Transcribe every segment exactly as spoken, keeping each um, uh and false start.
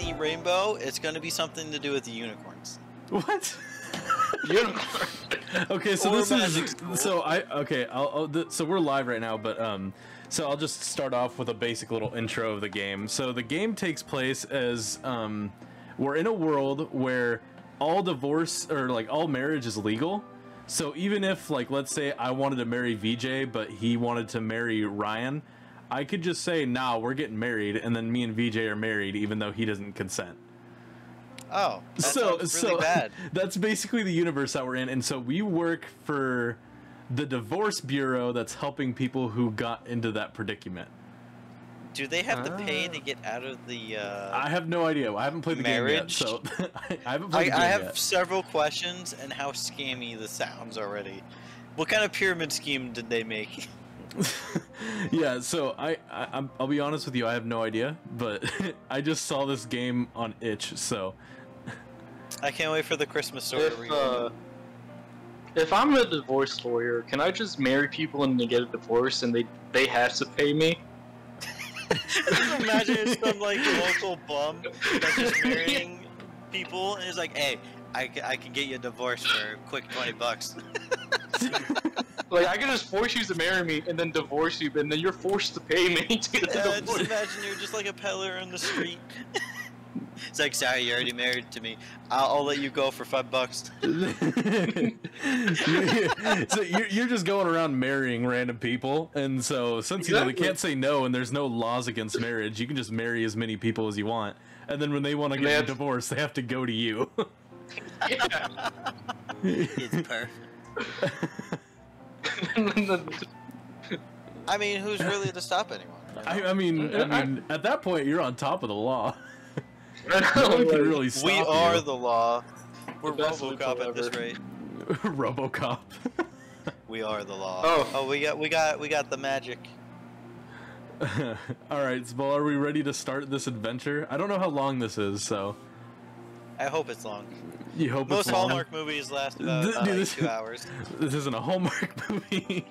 the rainbow, it's going to be something to do with the unicorns. What? Unicorn. Okay, so or this is school. so I okay. I'll, I'll th so we're live right now, but um, so I'll just start off with a basic little intro of the game. So the game takes place as um, we're in a world where all divorce or like all marriage is legal. So even if, like, let's say I wanted to marry V J, but he wanted to marry Ryan, I could just say, nah, we're getting married, and then me and V J are married, even though he doesn't consent. Oh, that so, really so bad. That's basically the universe that we're in, and so we work for the divorce bureau that's helping people who got into that predicament. Do they have ah. to pay to get out of the? Uh, I have no idea. I haven't played the marriage? game yet, so I haven't played I, the game I have yet. several questions, and how scammy this sounds already. What kind of pyramid scheme did they make? yeah, so I, I I'm, I'll be honest with you, I have no idea, but I just saw this game on itch, so I can't wait for the Christmas story. If, uh, if I'm a divorce lawyer, can I just marry people and they get a divorce and they they have to pay me? Just imagine it's some like local bum that's just marrying people and is like, hey, I, I can get you a divorce for a quick twenty bucks. Like, I can just force you to marry me and then divorce you, but then you're forced to pay me to get the uh, divorce. Just imagine you're just like a peddler on the street. It's like, sorry, you're already married to me. I'll, I'll let you go for five bucks. So you're, you're just going around marrying random people, and so since exactly. you know they can't say no, and there's no laws against marriage, you can just marry as many people as you want. And then when they want to get a divorce, they have to go to you. Yeah. It's perfect. I mean, who's really to stop anyone? You know? I, I mean, I mean, at that point, you're on top of the law. No one can really stop we are you. the law. We're the RoboCop at this rate. RoboCop. We are the law. Oh, oh, we got, we got, we got the magic. All right, Zbal, are we ready to start this adventure? I don't know how long this is, so. I hope it's long. You hope Most it's long. Hallmark movies last about uh, Dude, like this, two hours. This isn't a Hallmark movie.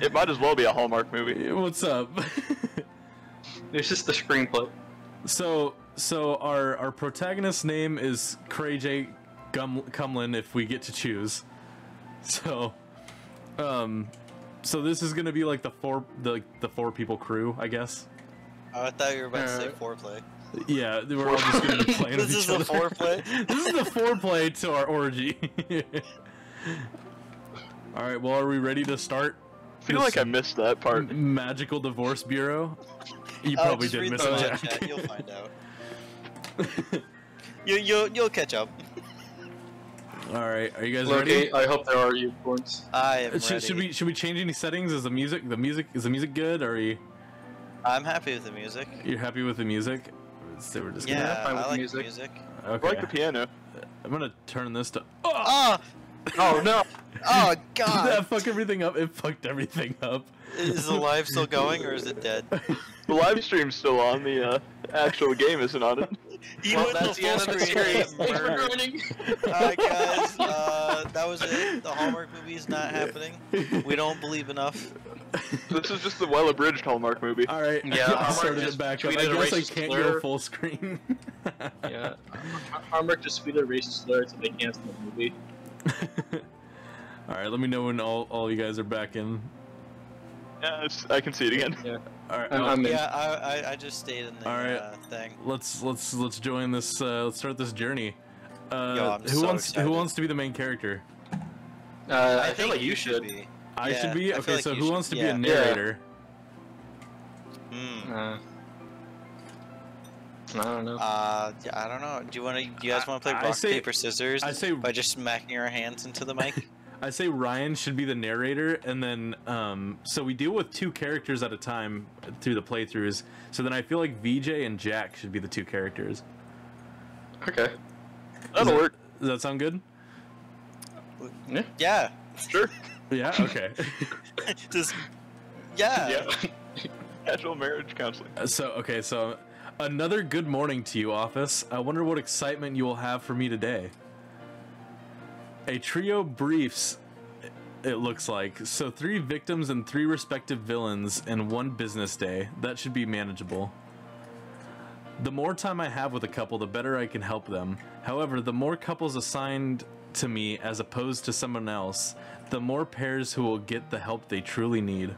It might as well be a Hallmark movie. What's up? It's just the screenplay. So, so our our protagonist's name is Cray J Gum Cumlin, if we get to choose. So, um, so this is gonna be like the four the the four people crew, I guess. Oh, I thought you were about uh, to say foreplay. Yeah, we're all just gonna be playing with each other. This is the foreplay. This is the foreplay to our orgy. All right, well, are we ready to start? I feel like I missed that part. Magical Divorce Bureau. You uh, probably did miss that. Chat. You'll find out. you you you'll catch up. All right, are you guys Loki, ready? I hope there are unicorns. I am should, ready. Should we should we change any settings? Is the music the music is the music good? Or are you? I'm happy with the music. You're happy with the music? So we're just yeah, gonna I with like music. music. Okay. I like the piano. I'm gonna turn this to. Oh, oh no! Oh god! Did that fuck everything up? It fucked everything up. Is the live still going or is it dead? The live stream's still on. The uh, actual game isn't on it. You well, that's the, the stream. All right, guys. Uh, that was it. The Hallmark movie is not happening. We don't believe enough. This is just the well-abridged Hallmark movie. All right. Yeah. I Hallmark started it back up. I guess I can't go full screen. Yeah. Hallmark just tweeted a racist slur so they canceled the movie. All right. Let me know when all all you guys are back in. Yeah, I can see it again. Yeah. All right. I'm, I'm yeah, I, I I just stayed in the all right. uh, thing. Let's let's let's join this. Uh, let's start this journey. Uh, Yo, I'm who so wants excited. Who wants to be the main character? Uh, I, I feel like you should. should be. I yeah, should be. I okay, like so who should. wants to yeah. be a narrator? Yeah. Mm. Uh, I don't know. Uh, I don't know. Do you want to? Do you guys want to play rock say, paper scissors? I say by just smacking our hands into the mic. I say Ryan should be the narrator, and then um, so we deal with two characters at a time through the playthroughs. So then I feel like V J and Jack should be the two characters. Okay, that'll that, work. Does that sound good? Yeah. Yeah. Sure. Yeah. Okay. Just. Yeah. Yeah. Casual marriage counseling. So okay, so another good morning to you, office. I wonder what excitement you will have for me today. A trio briefs, it looks like. So three victims and three respective villains in one business day. That should be manageable. The more time I have with a couple, the better I can help them. However, the more couples assigned to me as opposed to someone else, the more pairs who will get the help they truly need.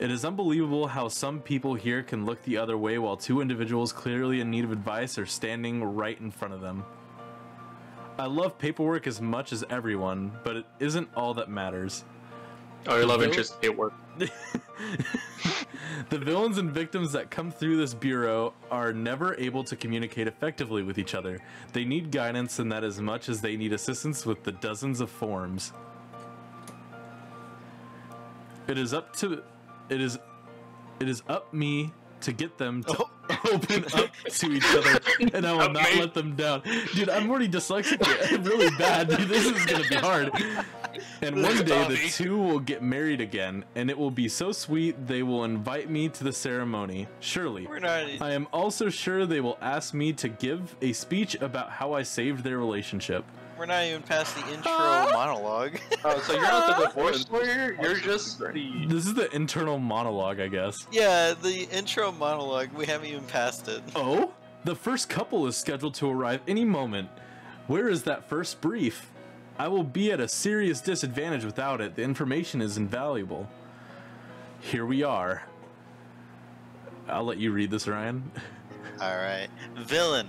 It is unbelievable how some people here can look the other way while two individuals clearly in need of advice are standing right in front of them. I love paperwork as much as everyone, but it isn't all that matters. Oh, your love interest, it worked. The villains and victims that come through this bureau are never able to communicate effectively with each other. They need guidance, and that as much as they need assistance with the dozens of forms. It is up to... It is... It is up me to get them to... Oh. Open up to each other, and I will okay. not let them down. Dude, I'm already dyslexic really bad. Dude, this is gonna be hard. And one day the two will get married again, and it will be so sweet they will invite me to the ceremony. Surely. We're not... I am also sure they will ask me to give a speech about how I saved their relationship. We're not even past the intro uh, monologue. Oh, so you're not the divorce lawyer? You're just the... This is the internal monologue, I guess. Yeah, the intro monologue. We haven't even passed it. Oh? The first couple is scheduled to arrive any moment. Where is that first brief? I will be at a serious disadvantage without it. The information is invaluable. Here we are. I'll let you read this, Ryan. Alright. Villain.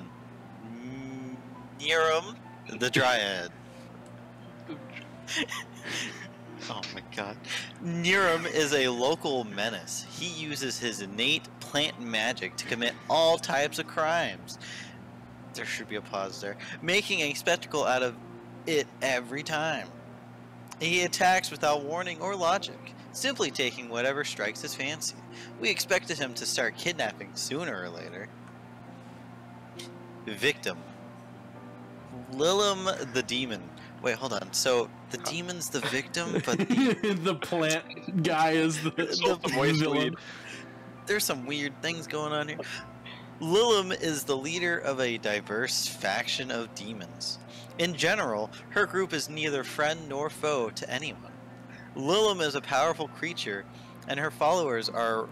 Niram. The Dryad. Oh my god. Niram is a local menace. He uses his innate plant magic to commit all types of crimes. There should be a pause there. Making a spectacle out of it every time. He attacks without warning or logic, simply taking whatever strikes his fancy. We expected him to start kidnapping sooner or later. Victim. Lilum the demon. Wait, hold on. So the demon's the victim, but the, the plant guy is the, the, the villain. There's some weird things going on here. Lilum is the leader of a diverse faction of demons. In general, her group is neither friend nor foe to anyone. Lilum is a powerful creature, and her followers are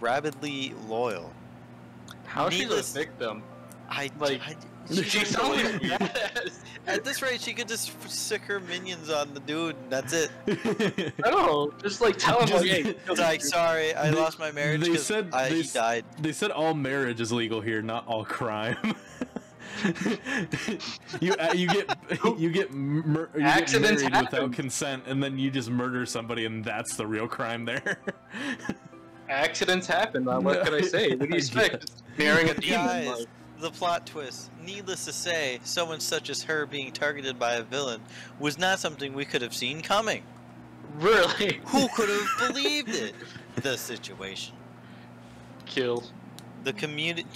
rabidly loyal. How is she a victim? I like. I, She's yes. At this rate, she could just stick her minions on the dude, and that's it. Oh, just like tell him, just, like, hey, like, sorry, I they, lost my marriage because he died. They said all marriage is legal here, not all crime. you uh, you get you get, mur you Accidents get married happen. without consent, and then you just murder somebody, and that's the real crime there. Accidents happen. What no, can I say? What do you expect? Marrying a demon. Like. The plot twist. Needless to say, someone such as her being targeted by a villain was not something we could have seen coming. Really? Who could have believed it? The situation. Kill. The community.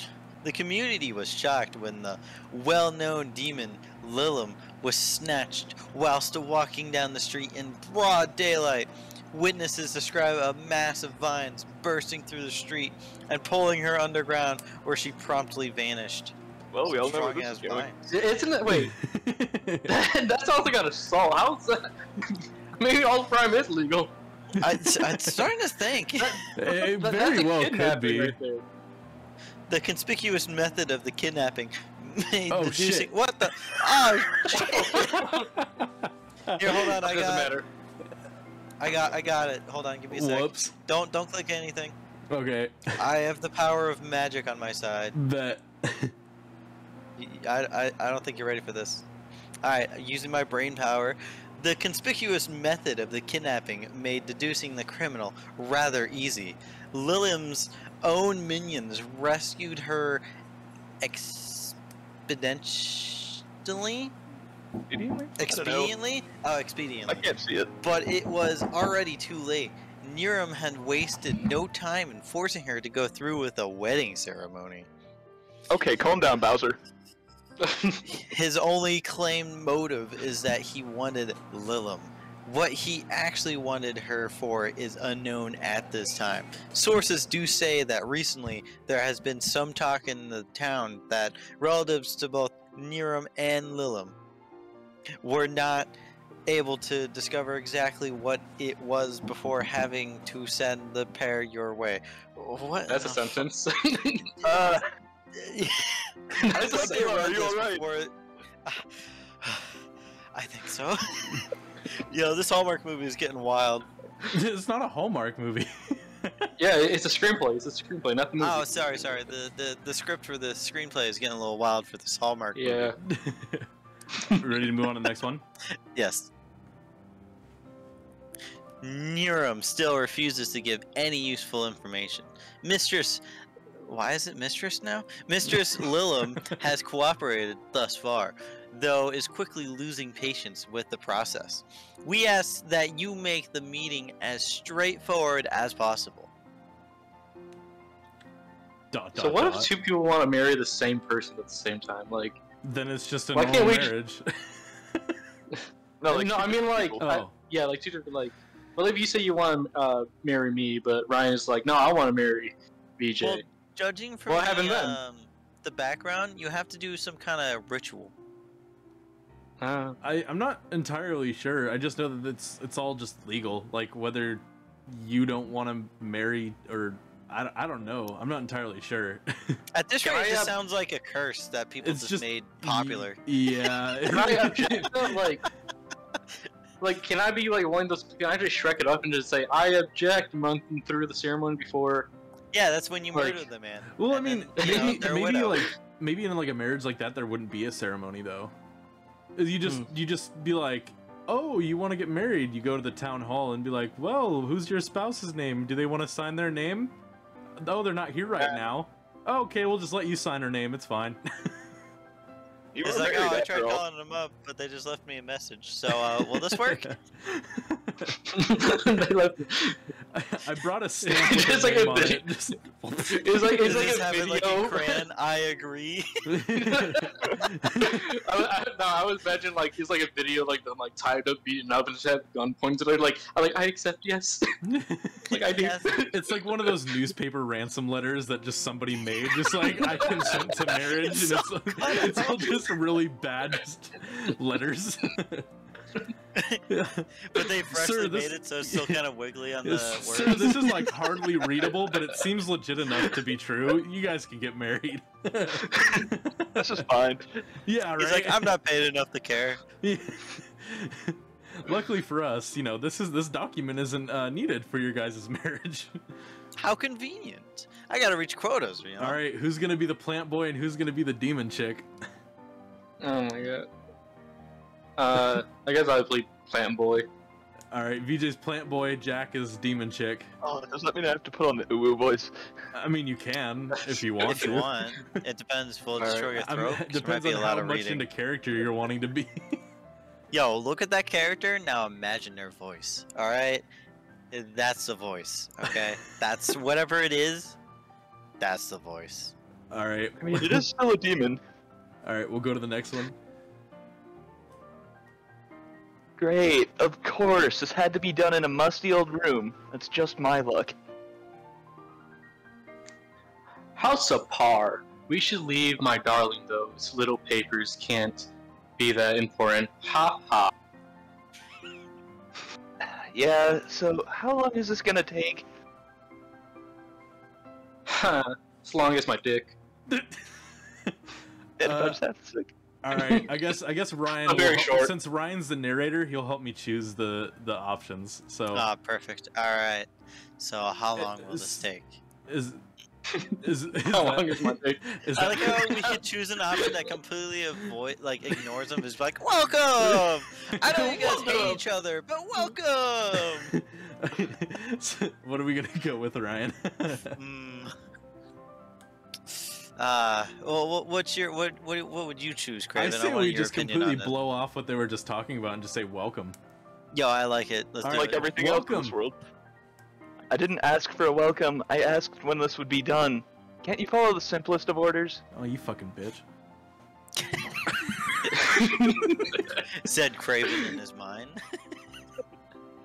The community was shocked when the well-known demon Lilum was snatched whilst walking down the street in broad daylight. Witnesses describe a mass of vines bursting through the street and pulling her underground, where she promptly vanished. Well, we all know where this is going. Isn't it? Wait, that, that sounds like an assault. How's that? Maybe all crime is legal. I, I'm starting to think. that, it that, very well could be. Right there. The conspicuous method of the kidnapping. Made oh the shit! Juicing. What the? Oh shit! Here, hold on. That I doesn't got... matter. I got, I got it. Hold on, give me a second. Whoops! Don't, don't click anything. Okay. I have the power of magic on my side. Bet. I, I, I don't think you're ready for this. All right, using my brain power, the conspicuous method of the kidnapping made deducing the criminal rather easy. Lilum's own minions rescued her expediently. Expediently? Expediently? Oh, expediently. I can't see it. But it was already too late. Niram had wasted no time in forcing her to go through with a wedding ceremony. Okay, calm down, Bowser. His only claimed motive is that he wanted Lilum. What he actually wanted her for is unknown at this time. Sources do say that recently there has been some talk in the town that relatives to both Niram and Lilum were not able to discover exactly what it was before having to send the pair your way. What? That's a sentence. uh, That's a sentence. Are you alright? Before... I think so. Yo, this Hallmark movie is getting wild. It's not a Hallmark movie. Yeah, it's a screenplay. It's a screenplay, not the movie. Oh, sorry, sorry. The the the script for the screenplay is getting a little wild for this Hallmark yeah. movie. Yeah. Ready to move on to the next one? Yes. Niram still refuses to give any useful information. Mistress... Why is it Mistress now? Mistress Lilum has cooperated thus far, though is quickly losing patience with the process. We ask that you make the meeting as straightforward as possible. Dot, dot, so what dot. if two people want to marry the same person at the same time? Like... Then it's just a normal marriage. no, like, no I mean like, oh. I, yeah, like two different like. Well, if you say you want to uh, marry me, but Ryan is like, no, I want to marry V J. Well, judging from what happened then? Um, the background, you have to do some kind of ritual. Uh, I I'm not entirely sure. I just know that it's it's all just legal. Like whether you don't want to marry or. I, I don't know. I'm not entirely sure. At this rate, it just sounds like a curse that people just, just made popular. Yeah. Can I object to that? Like, like, can I be like one of those? Can I just Shrek it up and just say, I object, month and through the ceremony before? Yeah, that's when you like, murder the man. Well, I mean, then, maybe, you know, maybe like maybe in like a marriage like that, there wouldn't be a ceremony though. You just mm. you just be like, oh, you want to get married? You go to the town hall and be like, well, who's your spouse's name? Do they want to sign their name? Oh, they're not here right now. Oh, okay, we'll just let you sign her name. It's fine. You it's like, oh, I tried girl. calling them up, but they just left me a message. So, uh, will this work? I, I brought a stamp. It's like a video. Just... It's like, it's like a video. Like a crayon, I agree. I, I, no, I was imagining like it's like a video like them like tied up, beaten up, and just had gun pointed. Like, like I like I accept yes. Like I do. Yes. It's like one of those newspaper ransom letters that just somebody made. Just like I consent to marriage. It's, and so it's, like, it's all just really bad just letters. But they freshly made it, so it's still kind of wiggly on the words. Sir, this is like hardly readable, but it seems legit enough to be true. You guys can get married. That's just fine. Yeah, right. He's like, I'm not paid enough to care. Yeah. Luckily for us, you know, this is this document isn't uh, needed for your guys' marriage. How convenient! I gotta reach quotas, you know. All right, who's gonna be the plant boy and who's gonna be the demon chick? Oh my god. Uh, I guess I would play Plant Boy. Alright, V J's Plant Boy, Jack is Demon Chick. Oh, does that mean I have to put on the uwu voice? I mean, you can, if you want to. If you want. It depends, we'll right. destroy your throat. I mean, depends on a lot how of much reading. into character you're wanting to be. Yo, look at that character, now imagine their voice. Alright? That's the voice, okay? That's whatever it is, that's the voice. Alright. I mean, it is still a demon. Alright, we'll go to the next one. Great, of course, this had to be done in a musty old room. That's just my luck. House of Par. We should leave my darling, those little papers can't be that important. Ha ha. Yeah, so how long is this gonna take? Huh, as long as my dick. uh... All right, I guess I guess Ryan. Very short. Since Ryan's the narrator, he'll help me choose the the options. So. Ah, oh, perfect. All right. So how long is, will this take? Is is, is how that, long is my take? Is I like how we should choose an option that completely avoid like ignores them. Is like welcome. I know you guys hate each other, but welcome. So what are we gonna go with, Ryan? mm. Uh, well, what's your what what what would you choose, Craven? I say I we just completely blow off what they were just talking about and just say welcome. Yo, I like it. Let's All do right. like everything welcome. else in this world. I didn't ask for a welcome. I asked when this would be done. Can't you follow the simplest of orders? Oh, you fucking bitch! Said Craven in his mind.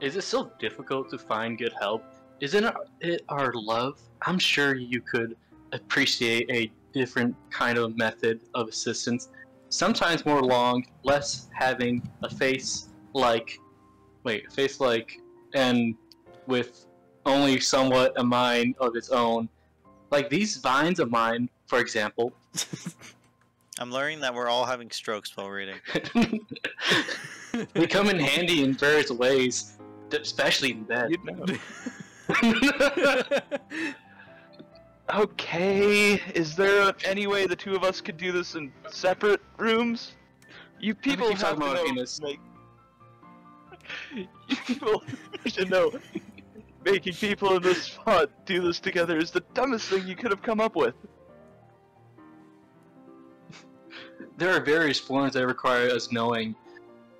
Is it so difficult to find good help? Isn't it our love? I'm sure you could appreciate a different kind of method of assistance, sometimes more long, less having a face like, wait, face like, and with only somewhat a mind of its own. Like these vines of mine, for example. I'm learning that we're all having strokes while reading. They come in handy in various ways, especially in bed. You know. Okay, is there any way the two of us could do this in separate rooms? You people have to know, like, you people should know making people in this spot do this together is the dumbest thing you could have come up with. There are various forms that require us knowing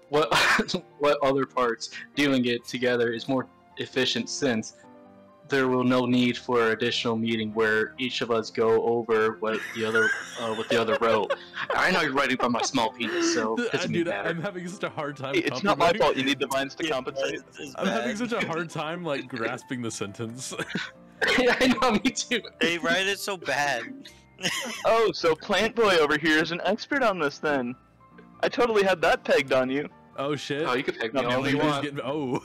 what what other parts. Doing it together is more efficient since there will no need for additional meeting where each of us go over what the other uh, what the other wrote. I know you're writing by my small penis, so it's me that, I'm having such a hard time. Hey, it's not my fault. You need the vines to yeah, compensate. I'm bad. having such a hard time like grasping the sentence. I know, me too. They write it so bad. Oh, so Plant Boy over here is an expert on this then. I totally had that pegged on you. Oh shit. Oh, you could peg me all you want. Getting... Oh.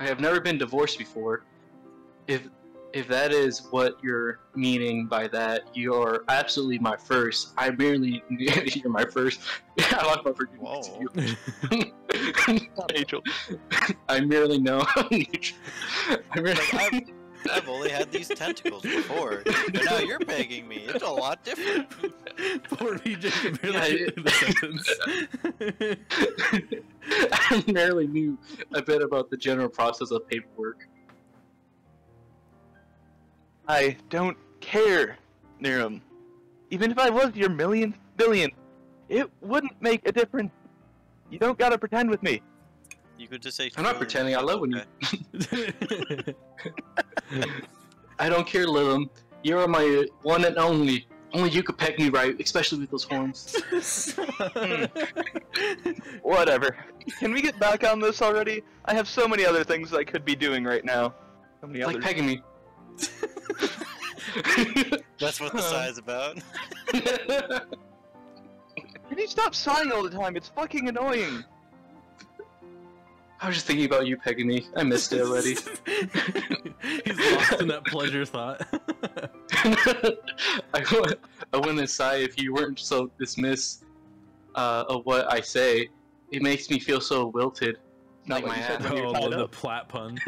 I have never been divorced before. If if that is what you're meaning by that, you're absolutely my first. I merely you're my first. I lost my forgiveness to you. Not Angel. I merely know. I merely know. I've only had these tentacles before, but now you're begging me. It's a lot different. Poor V J can barely get the sentence. I barely knew a bit about the general process of paperwork. I don't care, Niram. Even if I was your millionth billion, it wouldn't make a difference. You don't gotta pretend with me. You could just say I'm not pretending, I love when you... I don't care, Lilum. You're my one and only. Only you could peck me right, especially with those horns. Whatever. Can we get back on this already? I have so many other things I could be doing right now. So many like others. Pegging me. That's what the sigh's about. Can you stop sighing all the time? It's fucking annoying. I was just thinking about you pegging me. I missed it already. He's lost in that pleasure thought. I, I wouldn't sigh if you weren't so dismiss uh, of what I say. It makes me feel so wilted. Not like my ass. Oh, I love the plat pun.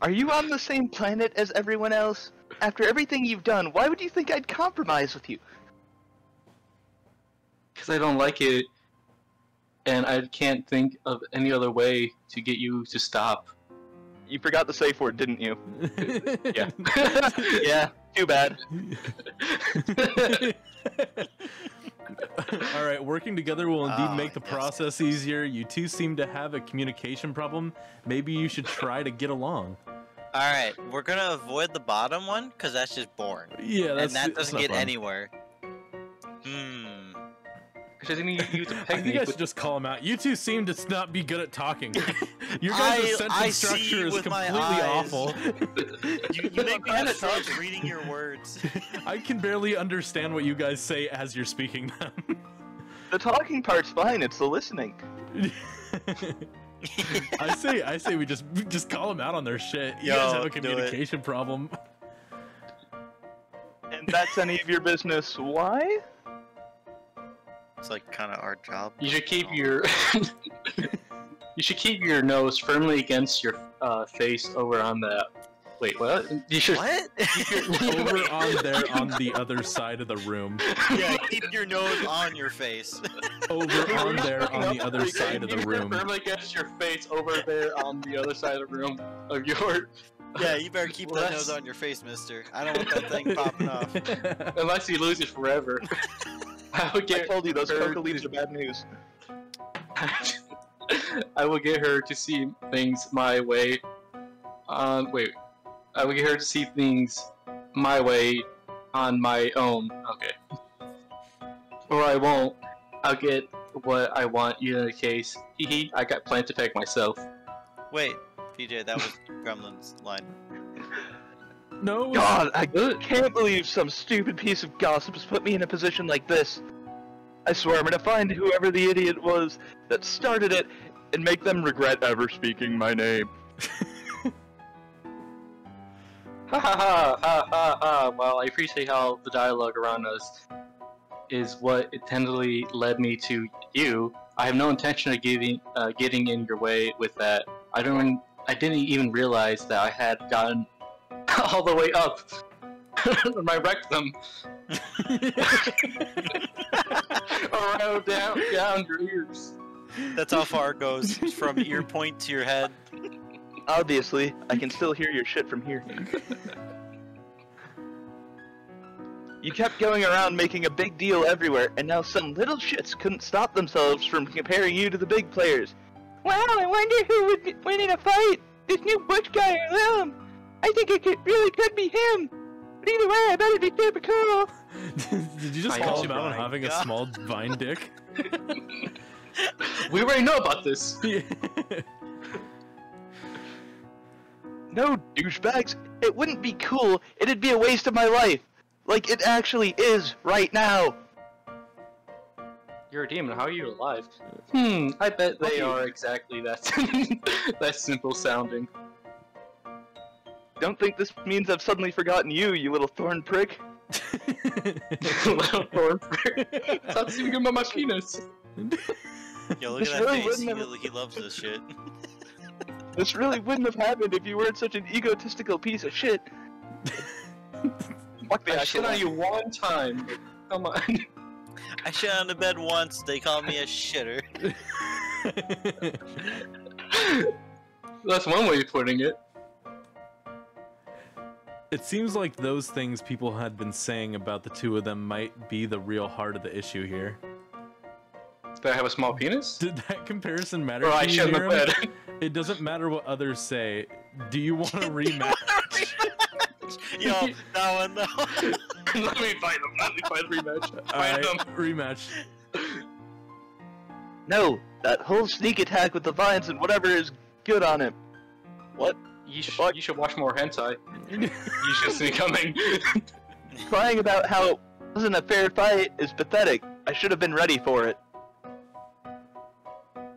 Are you on the same planet as everyone else? After everything you've done, why would you think I'd compromise with you? Because I don't like it. And I can't think of any other way to get you to stop. You forgot the safe word, didn't you? Yeah. Yeah, too bad. Alright, working together will indeed oh, make the yes, process yes. easier. You two seem to have a communication problem. Maybe you should try to get along. Alright, we're gonna avoid the bottom one, because that's just boring. Yeah, that's, and that doesn't that's get fun. anywhere. Hmm. I think I should just call him out. You two seem to not be good at talking. Your guys' I, sentence I structure is completely awful. you, you make me have trouble reading your words. I can barely understand what you guys say as you're speaking them. The talking part's fine. It's the listening. I say, I say, we just we just call them out on their shit. You Yo, guys have a communication problem. And that's any of your business. Why? It's like kind of our job. You should keep your you should keep your nose firmly against your uh, face over on the. Wait, what? You should what? Over on there on the other side of the room. Yeah, keep your nose on your face. Over on there on the other side of the room. Firmly against your face over there on the other side of the room of your. Yeah, you better keep Unless... that nose on your face, mister. I don't want that thing popping off. Unless you lose it forever. I, will get I told you those coca leaves are bad news. I will get her to see things my way. Um, wait, I will get her to see things my way on my own. Okay. Or I won't. I'll get what I want. Either case, hee hee. I got plans to pack myself. Wait, P J, that was Gremlin's line. No. God, I good. can't believe some stupid piece of gossip has put me in a position like this. I swear I'm gonna find whoever the idiot was that started it and make them regret ever speaking my name. Ha ha ha, ah ah ah. Well, I appreciate how the dialogue around us is what intendedly led me to you. I have no intention of giving, uh, getting in your way with that. I don't. I didn't even realize that I had gotten all the way up my rectum. Around down, down your ears. That's how far it goes, from ear point to your head. Obviously, I can still hear your shit from here. You kept going around making a big deal everywhere, and now some little shits couldn't stop themselves from comparing you to the big players. Wow, I wonder who would win in a fight! This new Bush guy or Lilum! I think it could, really could be him! But either way, I bet it'd be super cool! Did you just I call him out on having God. a small vine dick? We already know about this! No, douchebags! It wouldn't be cool, it'd be a waste of my life! Like it actually is right now! You're a demon, how are you alive? Hmm, I bet they okay. are exactly that, that simple sounding. Don't think this means I've suddenly forgotten you, you little thorn prick. Little thorn prick? Stop speaking about my penis! Yo, look this at that really face, he, have... he loves this shit. This really wouldn't have happened if you weren't such an egotistical piece of shit. Fuck the I shit on you one time. Come on. I shit on the bed once. They called me a shitter. That's one way of putting it. It seems like those things people had been saying about the two of them might be the real heart of the issue here. Did I have a small penis? Did that comparison matter? Or I shit on the bed. It doesn't matter what others say. Do you want a rematch? Yo, that one, that one. Let me fight them, let me fight the rematch. Alright, rematch. No, that whole sneak attack with the vines and whatever is good on him. What? You, sh what? you should watch more hentai. You should see coming. Crying about how it wasn't a fair fight is pathetic. I should have been ready for it.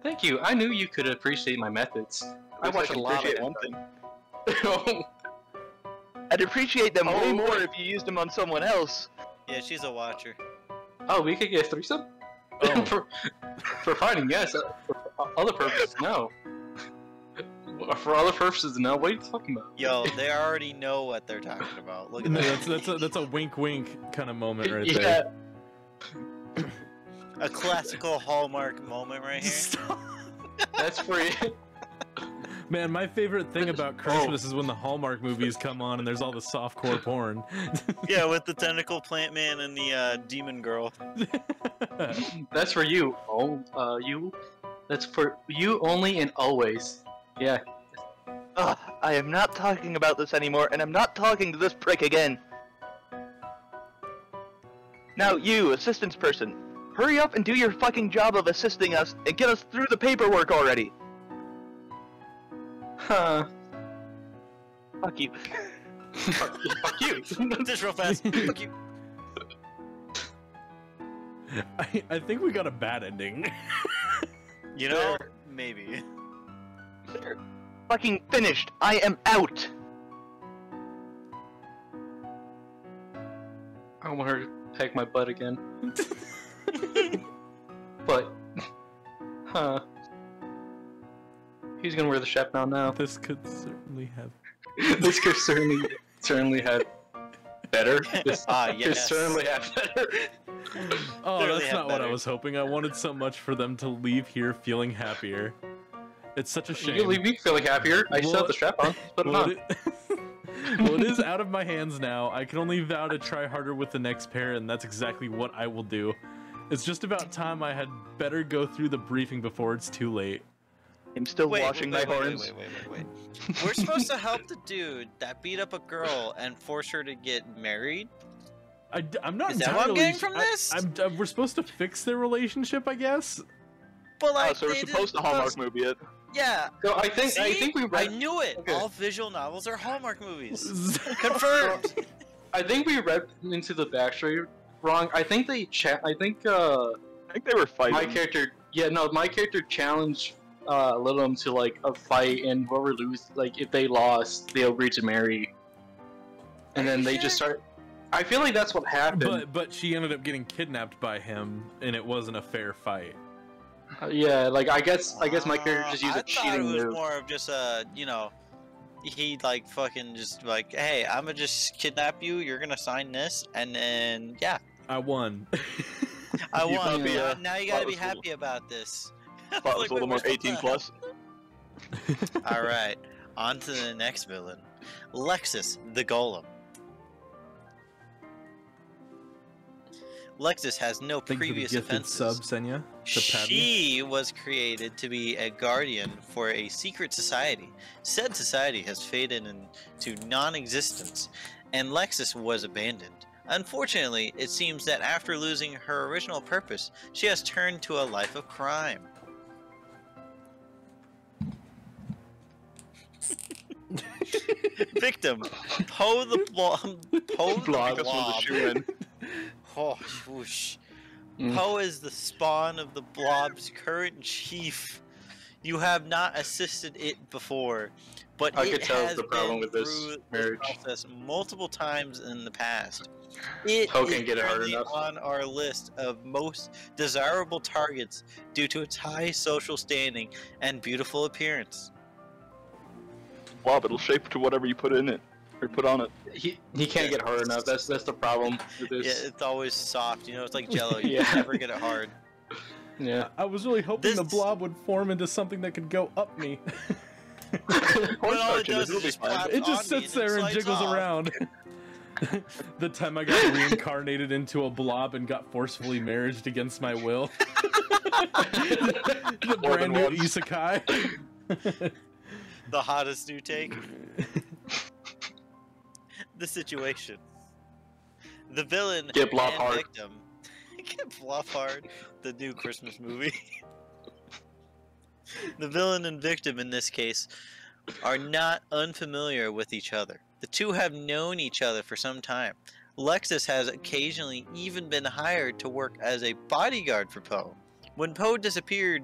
Thank you, I knew you could appreciate my methods. I, I watched a lot of one thing. I'd appreciate them oh, way more if you used them on someone else. Yeah, she's a watcher. Oh, we could get a threesome? Oh. for, for fighting, yes. For, for other purposes, no. For other purposes, no. What are you talking about? Yo, they already know what they're talking about. Look at that. That's, that's, a, that's a wink wink kind of moment right yeah. there. A classical Hallmark moment right here. Stop. That's free. Man, my favorite thing about Christmas oh. is when the Hallmark movies come on and there's all the softcore porn. Yeah, with the tentacle plant man and the uh, demon girl. That's for you. Oh, uh, you. That's for you only and always. Yeah. Ugh, I am not talking about this anymore, and I'm not talking to this prick again. Now, you, assistance person, hurry up and do your fucking job of assisting us and get us through the paperwork already. Huh. Fuck you. Fuck you. Fuck you. This real fast. Fuck you. I, I think we got a bad ending. You know, They're, maybe. They're fucking finished. I am out. I don't want her to peck my butt again. But, huh. He's gonna wear the chaperone now. This could certainly have. This could certainly, certainly have better. This ah, yes. Could certainly have better. Oh, certainly that's not better. What I was hoping. I wanted so much for them to leave here feeling happier. It's such a shame. You leave me feeling happier. I well, still have the strap on. Put well, it on. It, well, it is out of my hands now. I can only vow to try harder with the next pair, and that's exactly what I will do. It's just about time I had better go through the briefing before it's too late. I'm still wait, washing wait, my wait, horns. Wait, wait, wait, wait, wait. We're supposed to help the dude that beat up a girl and force her to get married? I, I'm not Is that what I'm getting from I, this? I'm, I'm, we're supposed to fix their relationship, I guess? But like, oh, so we're supposed to Hallmark movie it. Yeah. So I think See? I think we read. I knew it. Okay. All visual novels are Hallmark movies. Confirmed. So, I think we read into the backstory wrong. I think they cha I think. Uh, I think they were fighting. My character. Yeah. No, my character challenged uh, Lilum to like a fight, and whoever lose, like if they lost, they agreed to marry. And then they sure? just start. I feel like that's what happened. But but she ended up getting kidnapped by him, and it wasn't a fair fight. Uh, yeah, like I guess I guess my character just used uh, a cheating move. I thought it was move. more of just a uh, you know, he like fucking just like, hey, I'm gonna just kidnap you. You're gonna sign this, and then yeah. I won. I you won. Be, uh, now you gotta be happy little, about this. Thought like, was a little more eighteen plus. All right, on to the next villain, Lexis the Golem. Lexis has no previous offenses. Sub, Senya, she was created to be a guardian for a secret society. Said society has faded into non-existence, and Lexis was abandoned. Unfortunately, it seems that after losing her original purpose, she has turned to a life of crime. Victim, Po the Blob. Po the Blob. Oh, whoosh. Mm. Poe is the spawn of the Blob's current chief. You have not assisted it before, but I it could tell has the problem been with this marriage process multiple times in the past. It Poe can is get it hard enough on our list of most desirable targets due to its high social standing and beautiful appearance. Blob, it'll shape to whatever you put in it. Or put on it. He he can't yeah. get hard enough. That's that's the problem. With this. Yeah, it's always soft. You know, it's like Jello. You yeah. never get it hard. Yeah. I was really hoping this... the Blob would form into something that could go up me. well, it, does is, just it just sits there and, and jiggles off. around. The time I got reincarnated into a blob and got forcefully married against my will. The More brand new isekai. The hottest new take. The situation. The villain Get blob and hard. victim. Get blob hard. The new Christmas movie. The villain and victim in this case are not unfamiliar with each other. The two have known each other for some time. Lexis has occasionally even been hired to work as a bodyguard for Poe. When Poe disappeared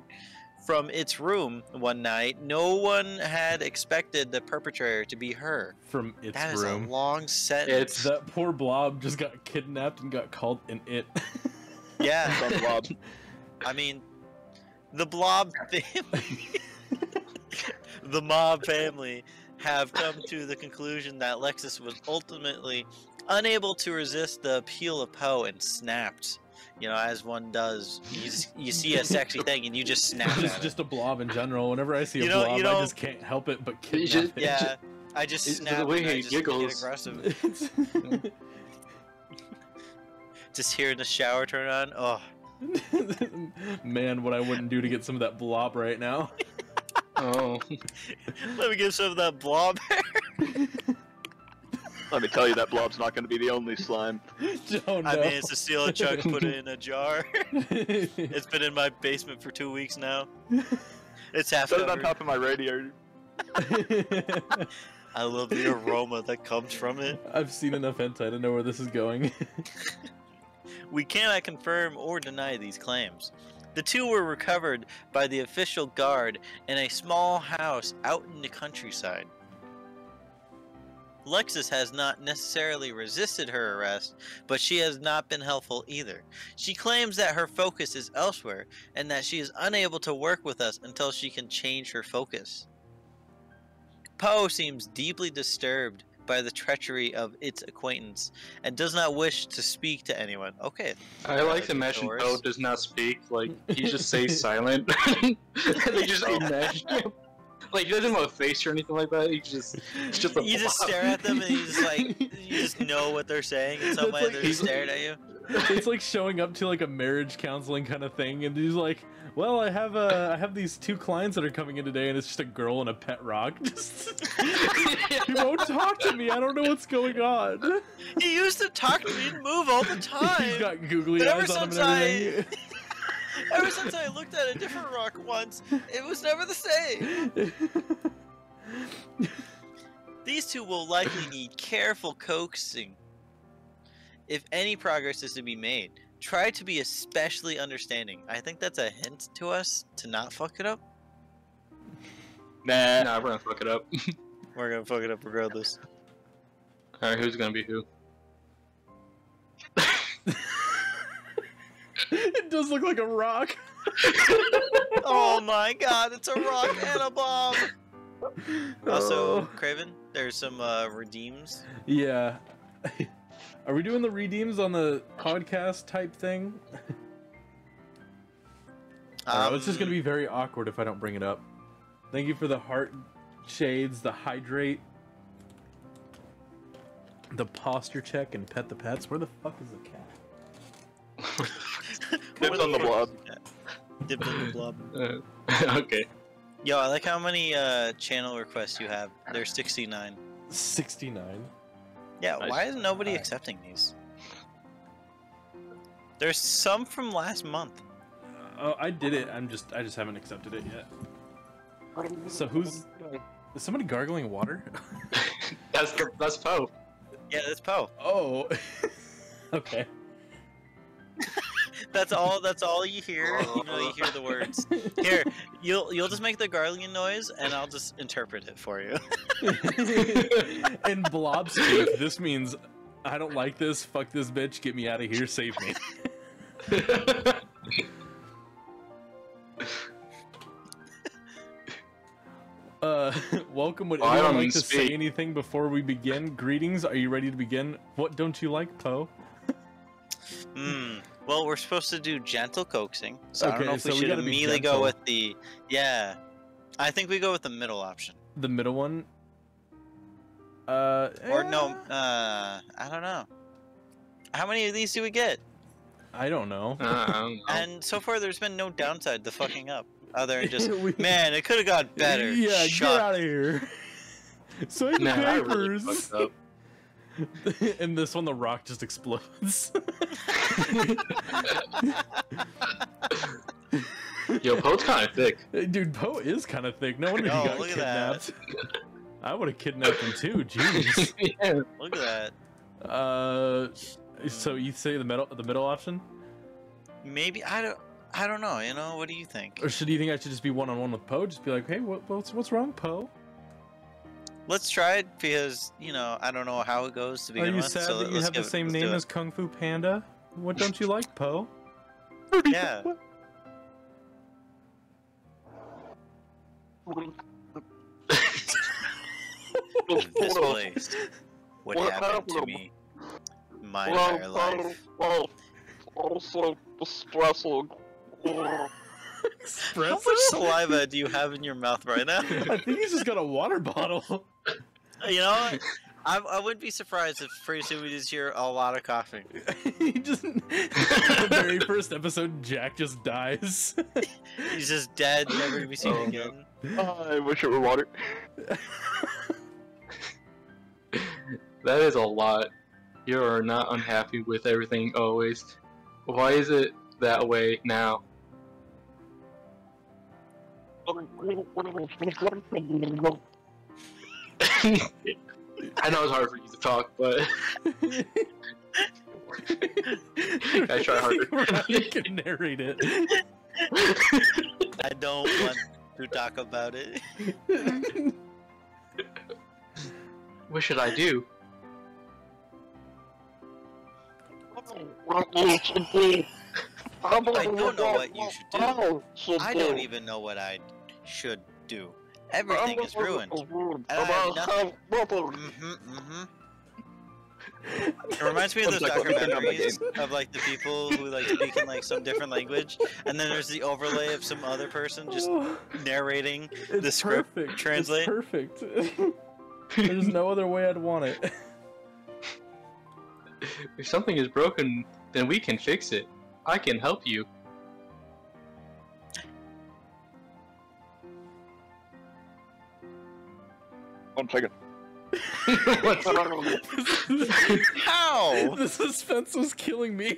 from its room one night, no one had expected the perpetrator to be her. From its room. That is room. a long sentence. It's that poor blob just got kidnapped and got called an it. Yeah. The blob. I mean, the blob family, the mob family, have come to the conclusion that Lexis was ultimately unable to resist the appeal of Poe and snapped. You know, as one does, you, you see a sexy thing and you just snap at It's just it. a blob in general. Whenever I see a you know, blob, you know, I just can't help it but kidnap just, it. Yeah, I just it's snap the way and he I just giggles. get aggressive. Just hearing the shower turn on, oh. Man, what I wouldn't do to get some of that blob right now. Oh. Let me get some of that blob hair. Let me tell you, that blob's not going to be the only slime. Oh, no. I mean, it's a seal Chuck put it in a jar. It's been in my basement for two weeks now. It's half Put it on top of my radiator. I love the aroma that comes from it. I've seen enough hentai to know where this is going. We cannot confirm or deny these claims. The two were recovered by the official guard in a small house out in the countryside. Lexis has not necessarily resisted her arrest, but she has not been helpful either. She claims that her focus is elsewhere and that she is unable to work with us until she can change her focus. Poe seems deeply disturbed by the treachery of its acquaintance and does not wish to speak to anyone. Okay. I like to imagine Poe does not speak. Like, he just stays silent. They just imagine him. Like, he doesn't have a face or anything like that. He just, it's just a you blob. just stare at them, and he's like, you just know what they're saying in some way. Like, they're just staring at you. It's like showing up to like a marriage counseling kind of thing, and he's like, "Well, I have a, I have these two clients that are coming in today, and it's just a girl and a pet rock. Just, he won't talk to me. I don't know what's going on. He used to talk to me and move all the time. He's got googly Never eyes on him and everything." Ever since I looked at a different rock once, it was never the same. These two will likely need careful coaxing. If any progress is to be made, try to be especially understanding. I think that's a hint to us to not fuck it up. Nah, nah, we're gonna fuck it up. We're gonna fuck it up regardless. Alright, who's gonna be who? It does look like a rock. Oh my god, it's a rock and a bomb! Also, oh. Craven, there's some uh, redeems. Yeah. Are we doing the redeems on the podcast type thing? Um, it's just gonna be very awkward if I don't bring it up. Thank you for the heart shades, the hydrate, the posture check, and pet the pets. Where the fuck is the cat? Dibs on the blob. Dibs on the blob. Uh, okay. Yo, I like how many uh, channel requests you have. There's sixty-nine. sixty-nine? Yeah, nice. Why is nobody Hi. accepting these? There's some from last month. Oh, I did it. I'm just, I just haven't accepted it yet. So who's... Is somebody gargling water? that's that's Po. Yeah, that's Po. Oh. Okay. That's all. That's all you hear. You know, you hear the words. Here, you'll you'll just make the gargling noise, and I'll just interpret it for you. In blob speak, this means I don't like this. Fuck this bitch. Get me out of here. Save me. Uh, welcome. Would anyone like to say anything before we begin? Greetings. Are you ready to begin? What don't you like, Po? Hmm. Well, we're supposed to do gentle coaxing, so okay, I don't know if so we should we immediately go with the. Yeah, I think we go with the middle option. The middle one. Uh. Or eh. no. Uh. I don't know. How many of these do we get? I don't know. Uh, I don't know. And so far, there's been no downside to fucking up. Other and just we, man, it could have got better. Yeah, Shut. get out of here. Sign nah, papers. Really and this one, the rock just explodes. Yo, Poe's kind of thick. Dude, Po is kind of thick. No wonder oh, he got look kidnapped. At that. I would have kidnapped him too. Jeez. Yeah. Look at that. Uh, so you say the middle, the middle option? Maybe I don't. I don't know, you know, what do you think? Or should you think I should just be one-on-one with Po? Just be like, hey, what, what's, what's wrong, Po? Let's try it, because, you know, I don't know how it goes to begin with. Are you sad so that you have the same it, name as Kung Fu Panda? What don't you like, Po? Yeah. This place would happen to me my entire life. Also distressing. How much saliva do you have in your mouth right now? I think he's just got a water bottle. You know, I, I wouldn't be surprised if pretty soon we just hear a lot of coughing. He just the very first episode, Jack just dies. He's just dead, never to be seen oh, again. No. Oh, I wish it were water. That is a lot. You are not unhappy with everything always. Why is it that way now? I know it's hard for you to talk, but I try harder. You can narrate it. I don't want to talk about it. What should I do? I don't know what you should do. I don't even know what I should do. Everything is ruined. And I have nothing. Mm-hmm, mm-hmm. It reminds me of those documentaries of like the people who like speak in like some different language, and then there's the overlay of some other person just narrating it's the script. Perfect. Translate. It's perfect. There's no other way I'd want it. If something is broken, then we can fix it. I can help you. One second. What's wrong? How? The suspense was killing me.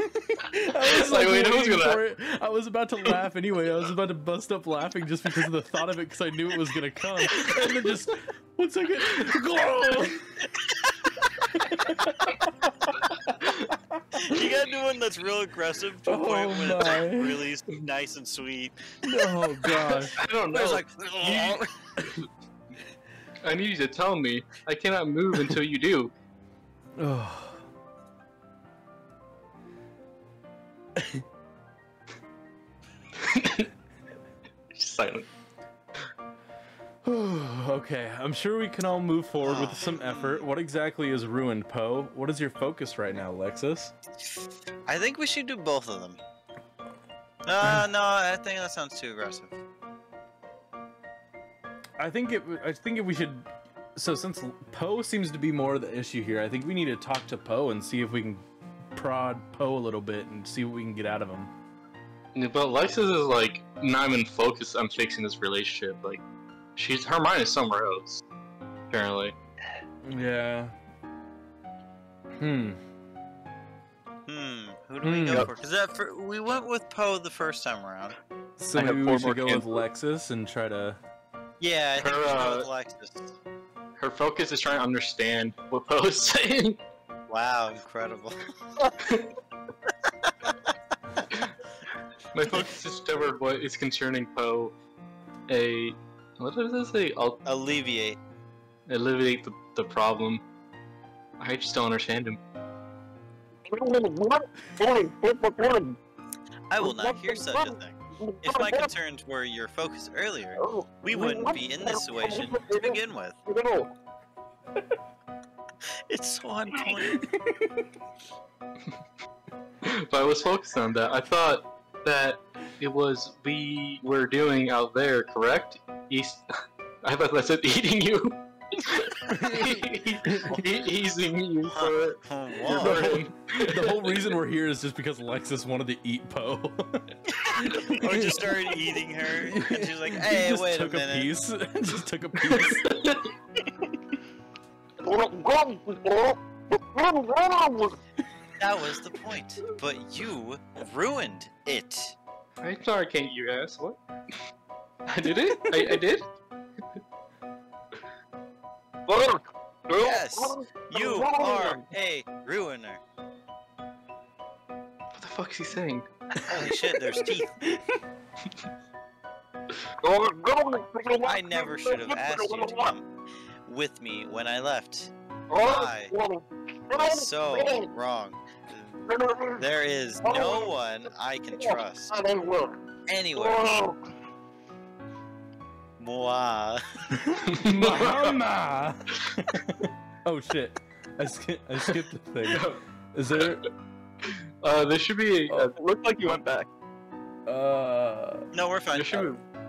I was like, wait, who's gonna for it. I was about to laugh anyway. I was about to bust up laughing just because of the thought of it, because I knew it was gonna come. And then just one second, go. You gotta do one that's real aggressive to a point oh when it's like really nice and sweet. Oh gosh, I don't know. I was like, you... I need you to tell me. I cannot move until you do. Oh. Silent. Okay, I'm sure we can all move forward with some effort. What exactly is ruined, Poe? What is your focus right now, Lexis? I think we should do both of them. Uh, no, I think that sounds too aggressive. I think it. I think if we should. So since Poe seems to be more the issue here, I think we need to talk to Poe and see if we can prod Poe a little bit and see what we can get out of him. Yeah, but Lexis is like not even focused on fixing this relationship. Like, she's her mind is somewhere else, apparently. Yeah. Hmm. Hmm. Who do we mm, go yep. for? Because that for, we went with Poe the first time around. So I maybe we should go with Lexis and try to. Yeah, I think her, we should go with Lexis. Her focus is trying to understand what Poe's saying. Wow, incredible. My focus is toward what is concerning Poe. A... What does that say? I'll alleviate. Alleviate the, the problem. I just don't understand him. I will not hear such a thing. If my concerns were your focus earlier, we wouldn't be in this situation to begin with. It's so on point. But I was focused on that. I thought that it was we were doing out there, correct? East. I thought that said eating you. Easing you for it. The whole reason we're here is just because Lexis wanted to eat Poe. Or just started eating her, and she's like, "Hey, just wait took a minute." A piece. Just took a piece. That was the point, but you ruined it. I'm sorry, Kate, you ass. What? I did it? I, I did? Yes, you are a ruiner. What the fuck is he saying? Holy shit, there's teeth. I never should have asked you to come with me when I left. I was so wrong. There is no one I can trust anywhere. Moi. Mama. Oh shit! I, sk I skipped a thing. Is there? Uh, there should be. Uh, oh. Looked like you went back. Uh. No, we're fine. Be...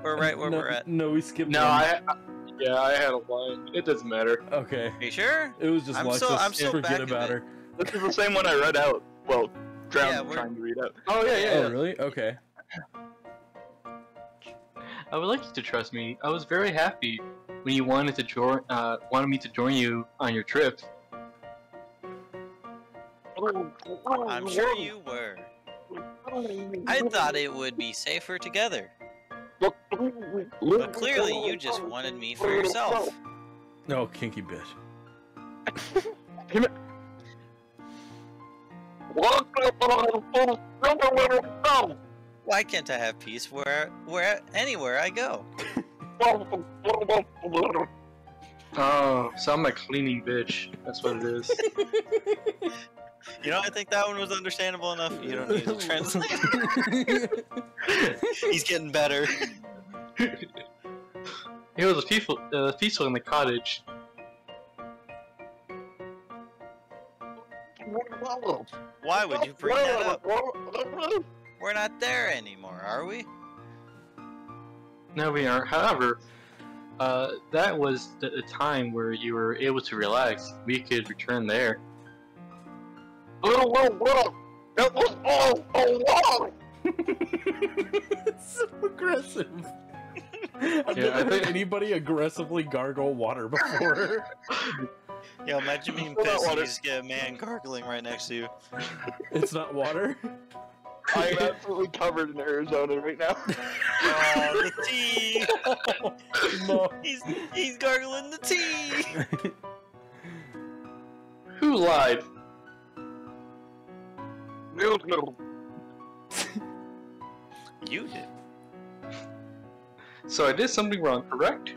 We're right where no, we're at. No, we skipped. No, I, I. Yeah, I had a line. It doesn't matter. Okay. Are you sure? It was just. I'm so. I'm so forget about her. This is the same one I read out. Well, drowned yeah, trying to read out. Oh yeah, yeah. Oh yeah. Really? Okay. I would like you to trust me. I was very happy when you wanted to join, uh, wanted me to join you on your trip. I'm sure you were. I thought it would be safer together. But clearly you just wanted me for yourself. No, oh, kinky bitch. Why can't I have peace where, where, anywhere I go? Oh, so I'm a cleaning bitch. That's what it is. You know, I think that one was understandable enough. You don't need to translate. He's getting better. It was peaceful, uh, peaceful in the cottage. Why would you bring that up? We're not there anymore, are we? No, we aren't. However, uh, that was the, the time where you were able to relax. We could return there. Oh, oh, oh. That was all along. So aggressive. I've yeah, never I think... heard anybody aggressively gargle water before. Yo, imagine being pissed and you just get a man gargling right next to you. It's not water? I am absolutely covered in Arizona right now. Oh, the tea! Oh, he's, he's gargling the tea! Who lied? No, no. You did. So I did something wrong, correct?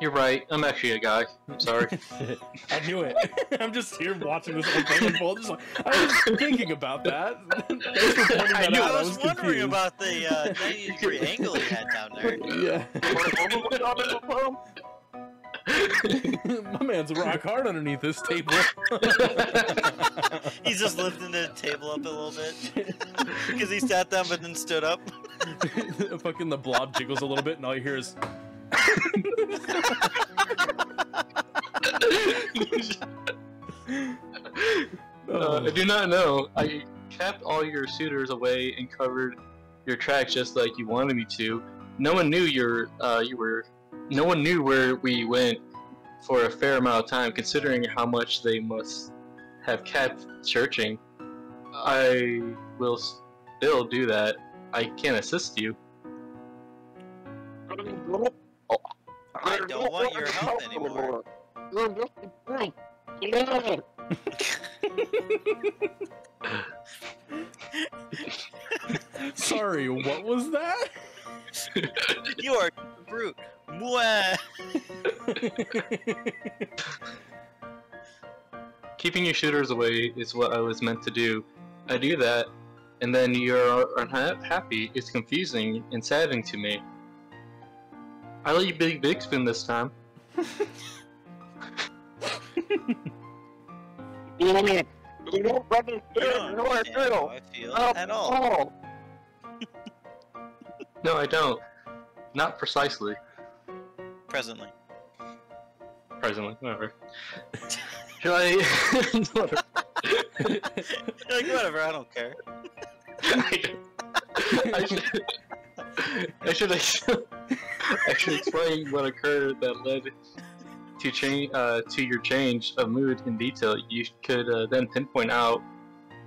You're right. I'm actually a guy. I'm sorry. I knew it. I'm just here watching this whole unfold. Just like, I was thinking about that. I, knew, I was, I was wondering confused. About the uh, ninety degree angle he had down there. Yeah. My man's rock hard underneath this table. He's just lifting the table up a little bit. Because he sat down but then stood up. Fucking the blob jiggles a little bit and all you hear is... uh, I do not know. I kept all your suitors away and covered your tracks just like you wanted me to. No one knew your, uh, you were... No one knew where we went for a fair amount of time, considering how much they must have kept searching. I will still do that. I can't assist you. I don't want your help anymore. Sorry, what was that? You are a brute. Keeping your shooters away is what I was meant to do. I do that, and then you're unhappy. It's confusing and saddening to me. I let you big big spoon this time. You don't understand how I feel at all. No, I don't. Not precisely. Presently. Presently, whatever. Should I... whatever. Like, whatever, I don't care. I, don't... I should... I should, I should... I should explain what occurred that led to change, uh, to your change of mood in detail. You could uh, then pinpoint out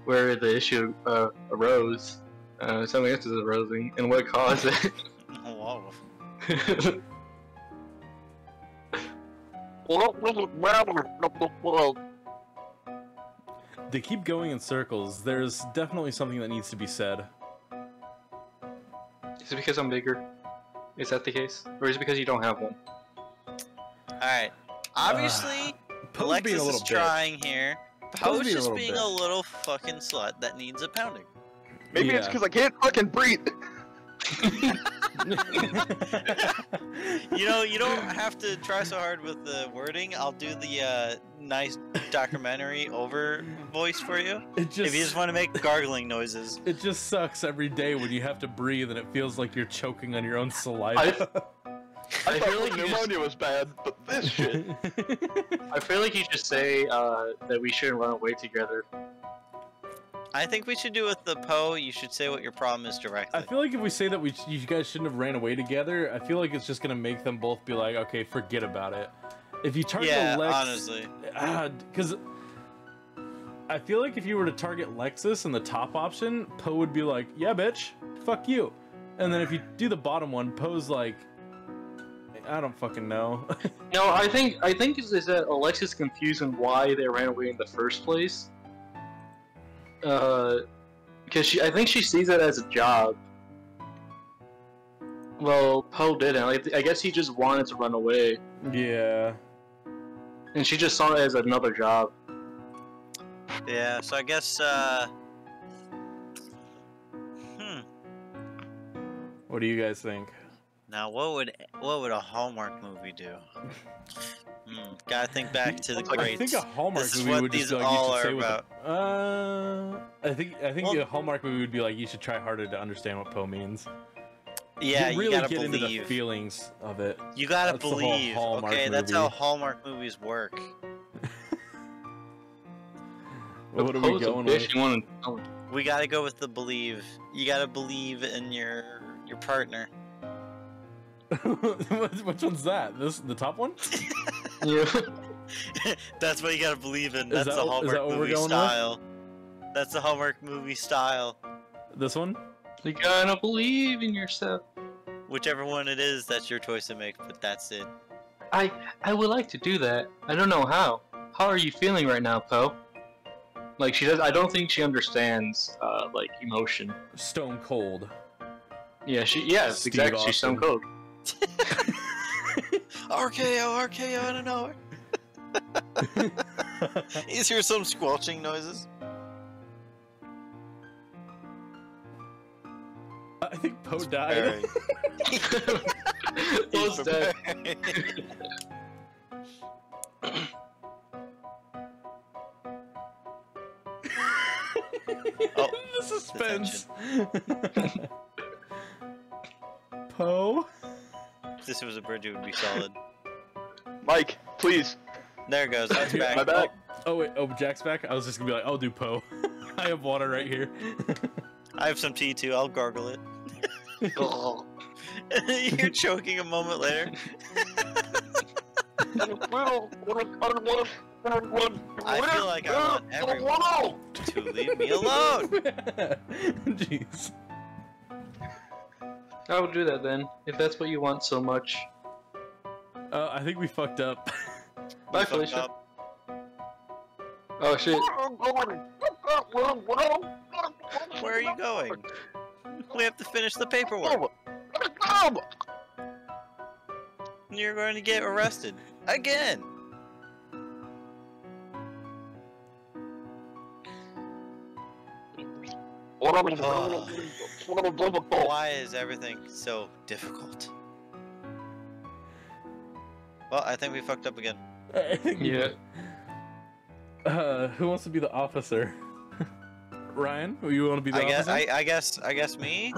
where the issue uh, arose. Uh, something else is arising, and what caused it. Oh, wow. They keep going in circles. There's definitely something that needs to be said. Is it because I'm bigger? Is that the case? Or is it because you don't have one? Alright. Obviously, uh, Lexis is trying here. Po's just being a little fucking slut that needs a pounding. Maybe yeah. It's because I can't fucking breathe. You know, you don't have to try so hard with the wording. I'll do the uh, nice documentary over voice for you. It just, if you just want to make gargling noises. It just sucks every day when you have to breathe and it feels like you're choking on your own saliva. I, I, I feel like pneumonia just... was bad, but this shit. I feel like you should say uh, that we shouldn't run away together. I think we should do with the Po. You should say what your problem is directly. I feel like if we say that we you guys shouldn't have ran away together, I feel like it's just gonna make them both be like, okay, forget about it. If you target yeah, Lex, honestly, because uh, I feel like if you were to target Lexis in the top option, Po would be like, yeah, bitch, fuck you. And then if you do the bottom one, Po's like, I don't fucking know. No, I think I think is that Lexis confused on why they ran away in the first place. Uh, because she, I think she sees it as a job. Well, Po didn't. Like, I guess he just wanted to run away. Yeah. And she just saw it as another job. Yeah. So I guess. Uh... Hmm. What do you guys think? Now, what would what would a Hallmark movie do? Mm, gotta think back to the greats. I think a Hallmark movie would just be like, you should say what the, uh, I think I think well, a Hallmark movie would be like, you should try harder to understand what Po means. Yeah, you, really you gotta get believe. Into the feelings of it. You gotta that's believe. Okay, movie. That's how Hallmark movies work. Well, what are we going with? We gotta go with the believe. You gotta believe in your Your partner. Which one's that? This the top one? Yeah. That's what you gotta believe in. That's the Hallmark movie style. With? That's the Hallmark movie style. This one? You gotta believe in yourself. Whichever one it is, that's your choice to make, but that's it. I I would like to do that. I don't know how. How are you feeling right now, Po? Like she does, I don't think she understands uh, like emotion. Stone cold. Yeah, she. Yes, Steve exactly. Austin. She's stone cold. R K O, R K O, I don't know. You just hear some squelching noises. I think Po died. Po's dead. Oh, the suspense. Po. If this was a bridge, it would be solid. Mike, please. There goes. That's back. My back. Oh, oh wait. Oh, Jack's back. I was just gonna be like, I'll do Po. I have water right here. I have some tea too. I'll gargle it. Oh. You're choking a moment later. I feel like I want everyone to leave me alone. Jeez. I will do that then, if that's what you want so much. Uh, I think we fucked up. Bye, Felicia. Up. Oh shit. Where are you going? We have to finish the paperwork. You're going to get arrested. Again! Oh. Why is everything so difficult? Well, I think we fucked up again. Yeah. Uh, who wants to be the officer? Ryan, you want to be the I officer? Guess, I, I guess. I guess me.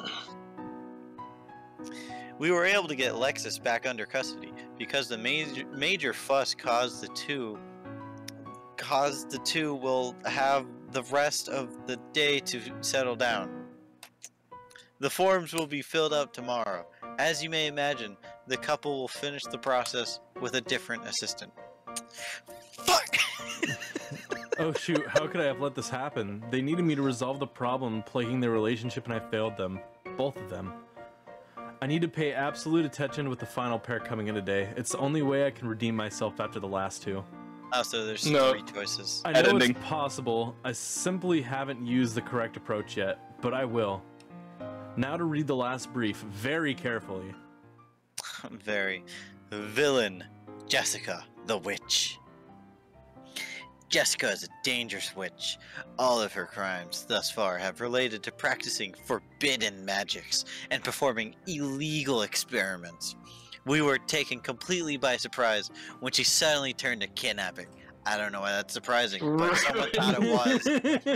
We were able to get Lexis back under custody because the major major fuss caused the two. Caused the two will have the rest of the day to settle down. The forms will be filled up tomorrow. As you may imagine, the couple will finish the process with a different assistant. Fuck! Oh shoot, how could I have let this happen? They needed me to resolve the problem plaguing their relationship and I failed them. Both of them. I need to pay absolute attention with the final pair coming in today. It's the only way I can redeem myself after the last two. Oh, so there's no. three choices. I know Editing. It's possible. I simply haven't used the correct approach yet, but I will. Now to read the last brief very carefully. Very. Villain. Jessica, the witch. Jessica is a dangerous witch. All of her crimes thus far have related to practicing forbidden magics and performing illegal experiments. We were taken completely by surprise when she suddenly turned to kidnapping. I don't know why that's surprising, but someone thought it was.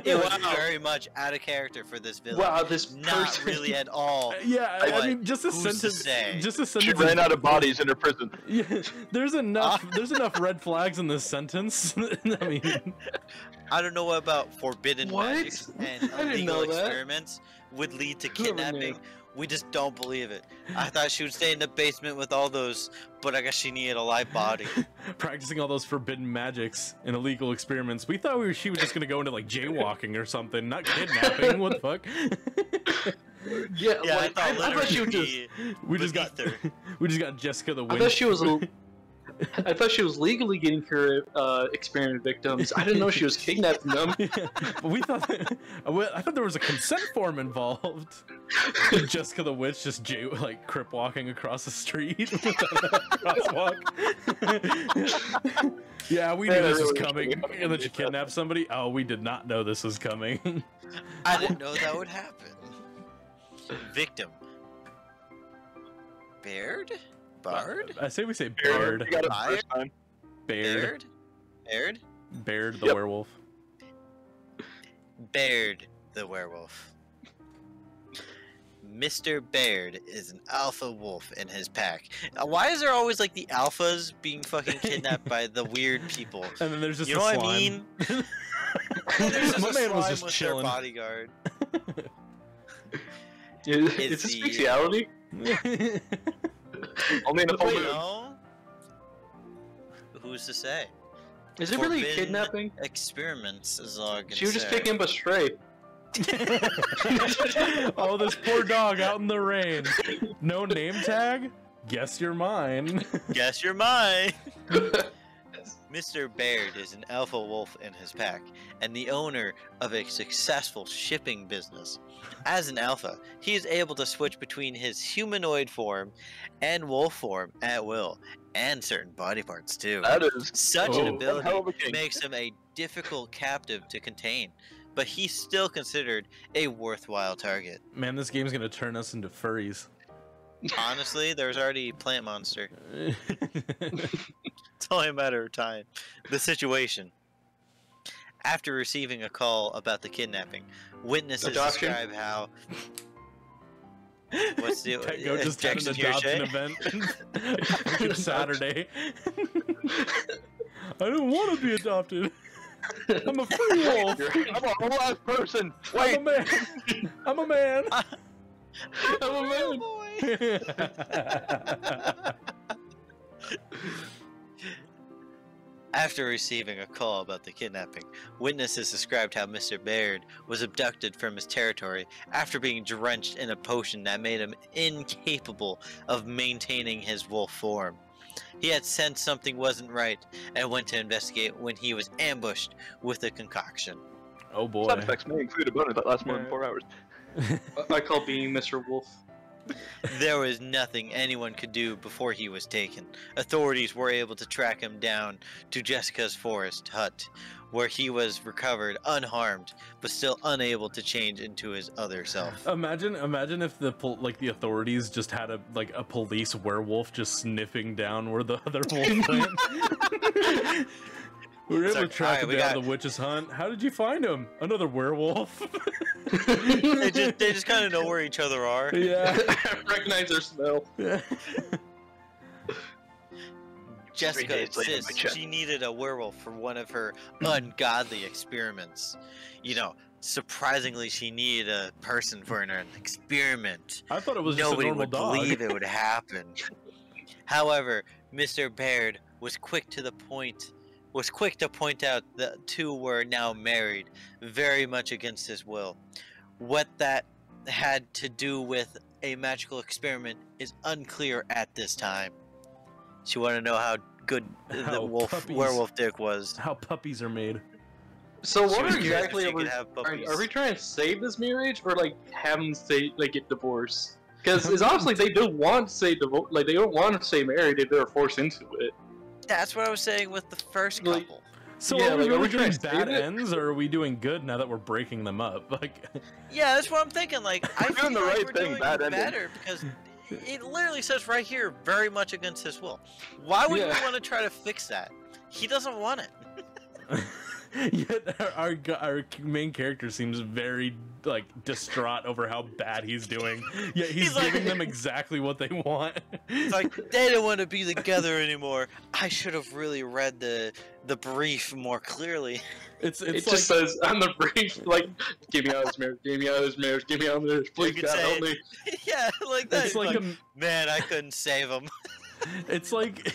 It was wow. very much out of character for this villain. Wow, this person. Not really at all. Yeah, I, I mean, just a sentence. Just a sentence. She ran out of bodies in her prison. Yeah, there's enough. There's enough red flags in this sentence. I mean, I don't know about forbidden what? magics and illegal experiments would lead to kidnapping. We just don't believe it. I thought she would stay in the basement with all those, but I guess she needed a live body. Practicing all those forbidden magics and illegal experiments. We thought we were, she was just going to go into, like, jaywalking or something, not kidnapping. What the fuck? Yeah, yeah like, I thought, I thought she would just... We just, got, we just got Jessica the witch. I thought she was... A, I thought she was legally getting her uh, experiment victims. I didn't know she was kidnapping them. Yeah, but we thought that, I thought there was a consent form involved. Jessica the witch just jay like crip walking across the street without a crosswalk. Yeah, we knew this was coming. And then she kidnapped somebody. Oh, we did not know this was coming. I didn't know that would happen. Victim. Baird? Baird? I say we say Baird. Baird? Baird? Baird? Baird the yep. werewolf. Baird the werewolf. Mister Baird is an alpha wolf in his pack. Why is there always like the alphas being fucking kidnapped by the weird people? And then there's just you know slime. What I mean? There's just My a man was just with chilling. Their bodyguard. Is, is, is this bestiality? Only in a phone. Who's to say? Is it Forbidden really kidnapping? Experiments is all I can She was say. Just picking up a stray. Oh, this poor dog out in the rain. No name tag? Guess you're mine. Guess you're mine. Mister Baird is an alpha wolf in his pack, and the owner of a successful shipping business. As an alpha, he is able to switch between his humanoid form and wolf form at will, and certain body parts too. That is Such oh, an ability makes him a difficult captive to contain, but he's still considered a worthwhile target. Man, this game's gonna turn us into furries. Honestly, there's already Plant Monster. It's only a matter of time. The situation. After receiving a call about the kidnapping, witnesses adoption? describe how... What's the... Go just did an adoption event. Saturday. I don't want to be adopted. I'm a free wolf. I'm a whole ass person. Wait. I'm a man. I'm a man. I I'm a man. After receiving a call about the kidnapping, witnesses described how Mister Baird was abducted from his territory after being drenched in a potion that made him incapable of maintaining his wolf form. He had sensed something wasn't right and went to investigate when he was ambushed with a concoction. Oh boy. Side effects may include a boner that lasts more than four hours. I call being Mister Wolf. There was nothing anyone could do before he was taken. Authorities were able to track him down to Jessica's forest hut, where he was recovered unharmed, but still unable to change into his other self. Imagine, imagine if the like the authorities just had a like a police werewolf just sniffing down where the other wolf went. We were able to track him down the witch's hunt. How did you find him? Another werewolf. they just, they just kind of know where each other are. Yeah. Recognize their smell. Yeah. Jessica insists she needed a werewolf for one of her ungodly experiments. You know, surprisingly, she needed a person for an experiment. I thought it was Nobody just a normal dog. Nobody would believe it would happen. However, Mister Baird was quick to the point... was quick to point out the two were now married, very much against his will. What that had to do with a magical experiment is unclear at this time. So you want to know how good how the wolf, puppies, werewolf dick was. How puppies are made. So what so exactly are we, are we trying to save this marriage or like have them stay, like get divorced? Because it's honestly they don't want to stay divorced, like they don't want to stay married if they're forced into it. That's what I was saying with the first couple. So yeah, are we, like, are we doing bad ends, or are we doing good now that we're breaking them up? Like, yeah, that's what I'm thinking. Like, I feel doing the like right we're thing, doing bad better ending. Because it literally says right here, very much against his will. Why would yeah. you want to try to fix that? He doesn't want it. Yet our our main character seems very like distraught over how bad he's doing. Yeah, he's, he's giving like, them exactly what they want. It's like they don't want to be together anymore. I should have really read the the brief more clearly. It's, it's it like, just says on the brief, like, give me out of this marriage, give me out of this marriage, give me out of this, please God help me. Yeah, like that. It's like, like a, man, I couldn't save him. It's like.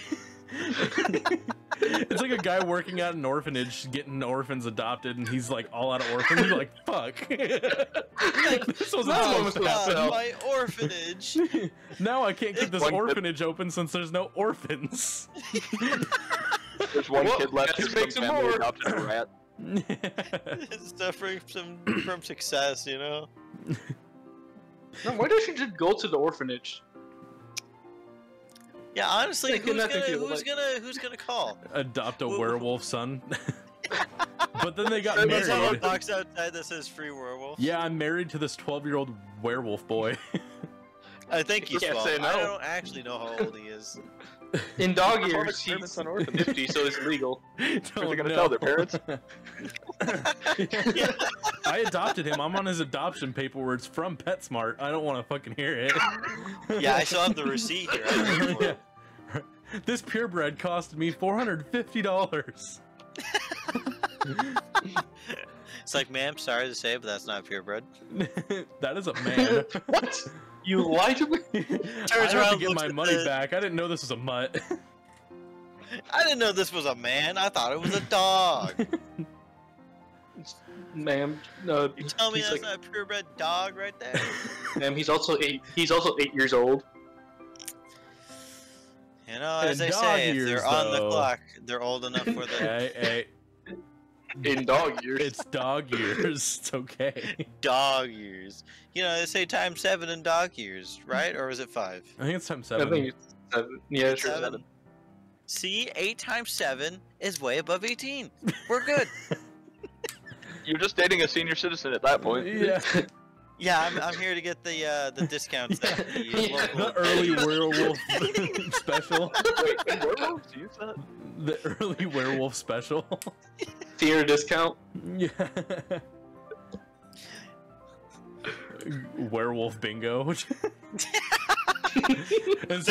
It's like a guy working at an orphanage, getting orphans adopted, and he's like all out of orphans. He's like, "Fuck!" Like, this was not uh, my orphanage. Now I can't keep this one orphanage kid. open since there's no orphans. There's one well, kid left. Let's make some more. Adopted a rat. Suffering from from success, you know. No, why don't you just go to the orphanage? Yeah, honestly, who's gonna, who's, like... gonna, who's gonna call? Adopt a werewolf son. But then they got married. There's a box outside that says free werewolf. Yeah, I'm married to this twelve-year-old werewolf boy. I think he's twelve. Say no. I don't actually know how old he is. In dog years, he's fifty, so it's legal. They're gonna tell their parents. Yeah. I adopted him. I'm on his adoption paperwork from PetSmart. I don't want to fucking hear it. Yeah, I still have the receipt here. Yeah. This purebred cost me four hundred fifty dollars. It's like, ma'am, sorry to say, but that's not purebred. That is a man. What? You lied to me? I have to get my money the... back. I didn't know this was a mutt. I didn't know this was a man. I thought it was a dog. Ma'am, no. You tell me that's like... not a purebred dog right there? Ma'am, he's also eight. He's also eight years old. You know, as they say, years, if they're though. on the clock, they're old enough for the. Hey, hey. In dog years. It's dog years. It's okay. Dog years. You know, they say times seven in dog years, right? Or is it five? I think it's times seven. I think it's seven. Yeah, sure. Seven. seven. See, eight times seven is way above eighteen. We're good. You're just dating a senior citizen at that point. Yeah. Yeah, I'm, I'm here to get the uh, the discounts. Yeah. That the, uh, the early werewolf special. Wait, can werewolves use that? The early werewolf special. Theater discount. Yeah. Werewolf bingo. They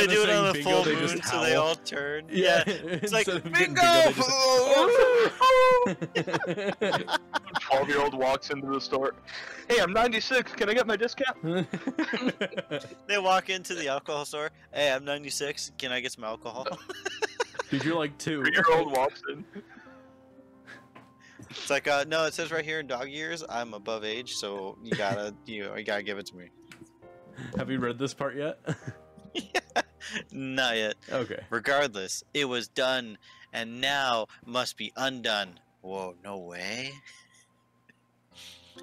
do it on the full bingo, moon, so they all turn. Yeah, yeah. It's like bingo. bingo just... oh, oh, oh. twelve-year-old walks into the store. Hey, I'm ninety-six. Can I get my discount? They walk into the alcohol store. Hey, I'm ninety-six. Can I get some alcohol? Dude, you're like two. Three-year-old walks in. It's like, uh, no, it says right here in dog years, I'm above age, so you gotta, you know, you gotta give it to me. Have you read this part yet? Yeah, not yet. Okay. Regardless, it was done, and now must be undone. Whoa, no way.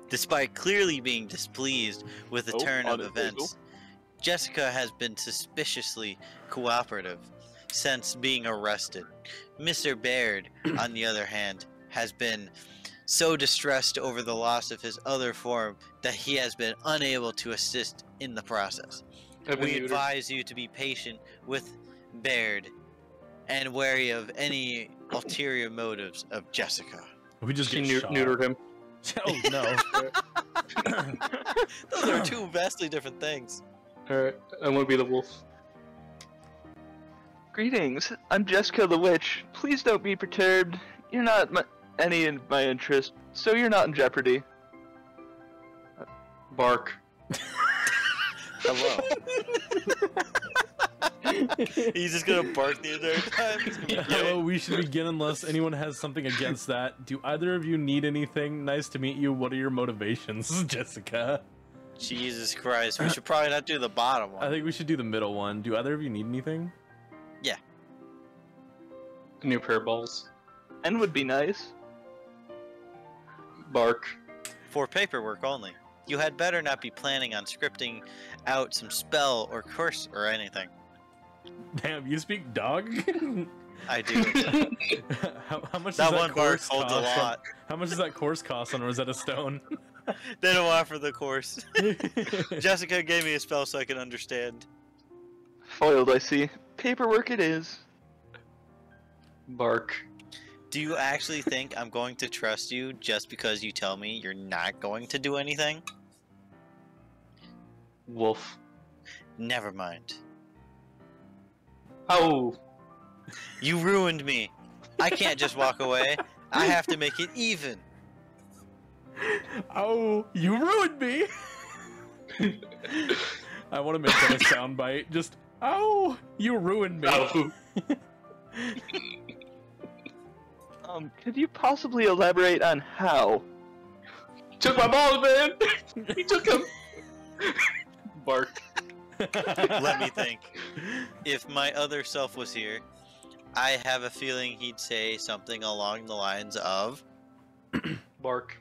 Despite clearly being displeased with the oh, turn of events, Jessica has been suspiciously cooperative since being arrested. Mister Baird, on the other hand, has been so distressed over the loss of his other form that he has been unable to assist in the process. We advise you to be patient with Baird and wary of any ulterior motives of Jessica. We just she neutered neut him. Oh no! Those are two vastly different things. All right, I want to be the wolf. Greetings, I'm Jessica the witch. Please don't be perturbed. You're not my, any in my interest, so you're not in jeopardy. Uh, bark. Hello. He's just gonna bark the entire time. Hello, we should begin unless anyone has something against that. Do either of you need anything? Nice to meet you. What are your motivations, Jessica? Jesus Christ, we should probably not do the bottom one. I think we should do the middle one. Do either of you need anything? Yeah. New prayer balls. And would be nice. Bark. For paperwork only. You had better not be planning on scripting out some spell or curse or anything. Damn, you speak dog? I do. how, how much that does one that course cost? A lot. How much does that course cost on Rosetta Stone? They don't offer the course. Jessica gave me a spell so I can understand. Foiled, I see. Paperwork it is. Bark. Do you actually think I'm going to trust you just because you tell me you're not going to do anything? Wolf. Never mind. Oh. You ruined me. I can't just walk away. I have to make it even. Oh, you ruined me. I want to make that a sound bite. Just, oh, you ruined me. Oh. Um, could you possibly elaborate on how? Took my balls, man! He took them! Bark. Let me think. If my other self was here, I have a feeling he'd say something along the lines of... Bark.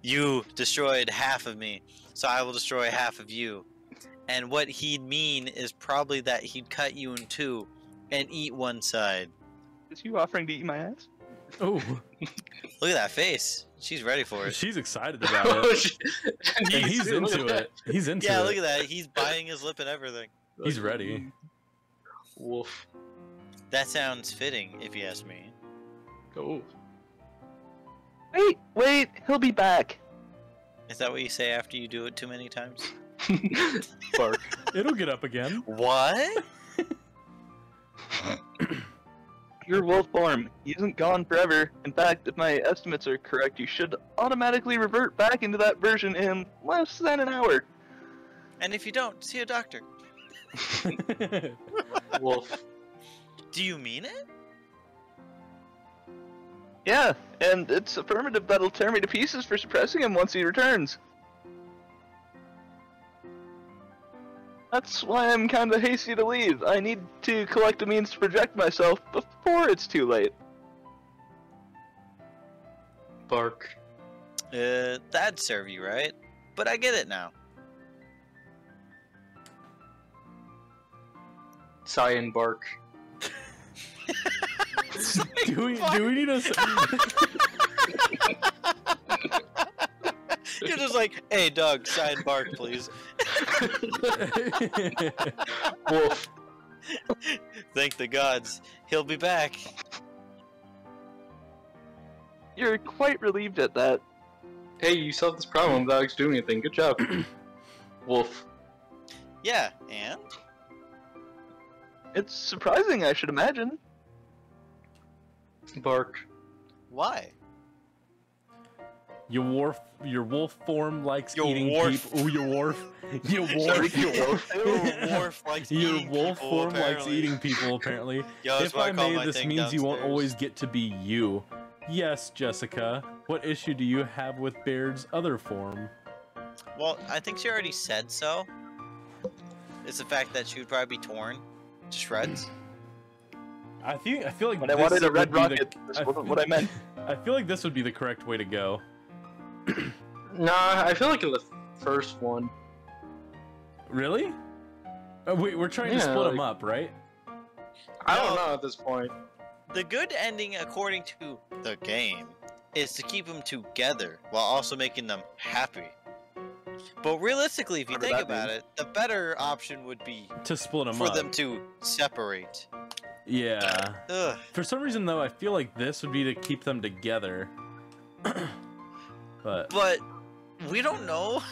You destroyed half of me, so I will destroy half of you. And what he'd mean is probably that he'd cut you in two and eat one side. Is you offering to eat my ass? Oh, look at that face. She's ready for it. She's excited about it. And he's into it. He's into it. Yeah, look at that. He's biting his lip and everything. He's ready. Wolf. That sounds fitting, if you ask me. Oh. Wait, wait. He'll be back. Is that what you say after you do it too many times? Bark. It'll get up again. What? your wolf form isn't gone forever. In fact, if my estimates are correct, you should automatically revert back into that version in less than an hour. And if you don't, see a doctor. Wolf. Do you mean it? Yeah, and it's affirmative that'll tear me to pieces for suppressing him once he returns. That's why I'm kinda hasty to leave. I need to collect the means to project myself before it's too late. Bark. Uh, that'd serve you right, but I get it now. Sigh and bark. do, we, do we need a... You're just like, hey dog, sigh and bark please. Wolf. Thank the gods, he'll be back. You're quite relieved at that. Hey, you solved this problem without actually doing anything, good job. Wolf. Yeah, and? It's surprising, I should imagine. Bark. Why? Your wolf, your wolf form likes your eating people. Oh, your wolf, your wolf, your wolf, your wolf likes your eating wolf people, form apparently. likes eating people. Apparently, Yo, if I, I may, this means downstairs. You won't always get to be you. Yes, Jessica. What issue do you have with Baird's other form? Well, I think she already said so. It's the fact that she would probably be torn to shreds. I think I feel like when I wanted a red rocket, the, I what I meant. I feel like this would be the correct way to go. Nah, I feel like in the first one. Really? Oh, wait, we're trying yeah, to split like, them up, right? I don't no, know at this point. The good ending, according to the game, is to keep them together while also making them happy. But realistically, if you think about mean? it, the better option would be to split them for up. them to separate. Yeah. Ugh. For some reason, though, I feel like this would be to keep them together. But, but we don't know.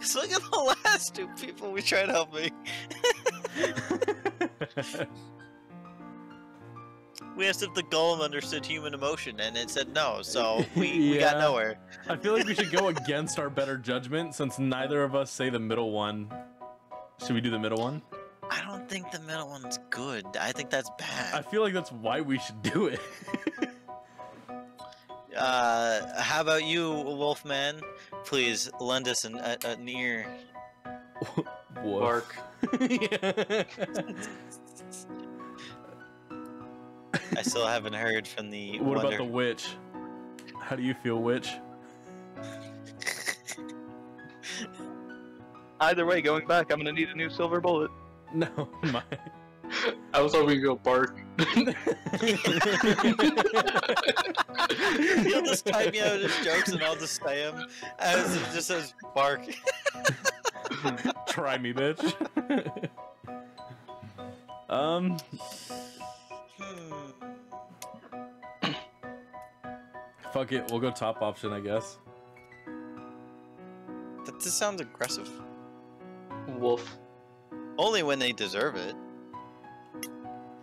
Just look at the last two people we tried helping. We asked if the golem understood human emotion, and it said no, so we, yeah. we got nowhere. I feel like we should go against our better judgment, since neither of us say the middle one. Should we do the middle one? I don't think the middle one's good. I think that's bad. I feel like that's why we should do it. Uh, how about you, Wolfman? Please lend us an, a, an ear. Bark. I still haven't heard from the. What wonder. about the witch? How do you feel, witch? Either way, going back, I'm gonna need a new silver bullet. No, my. I was hoping you'd go bark. You'll just type me out his jokes and I'll just say him as it just says bark. Try me, bitch. um. Fuck it, we'll go top option, I guess. That just sounds aggressive. Wolf. Only when they deserve it.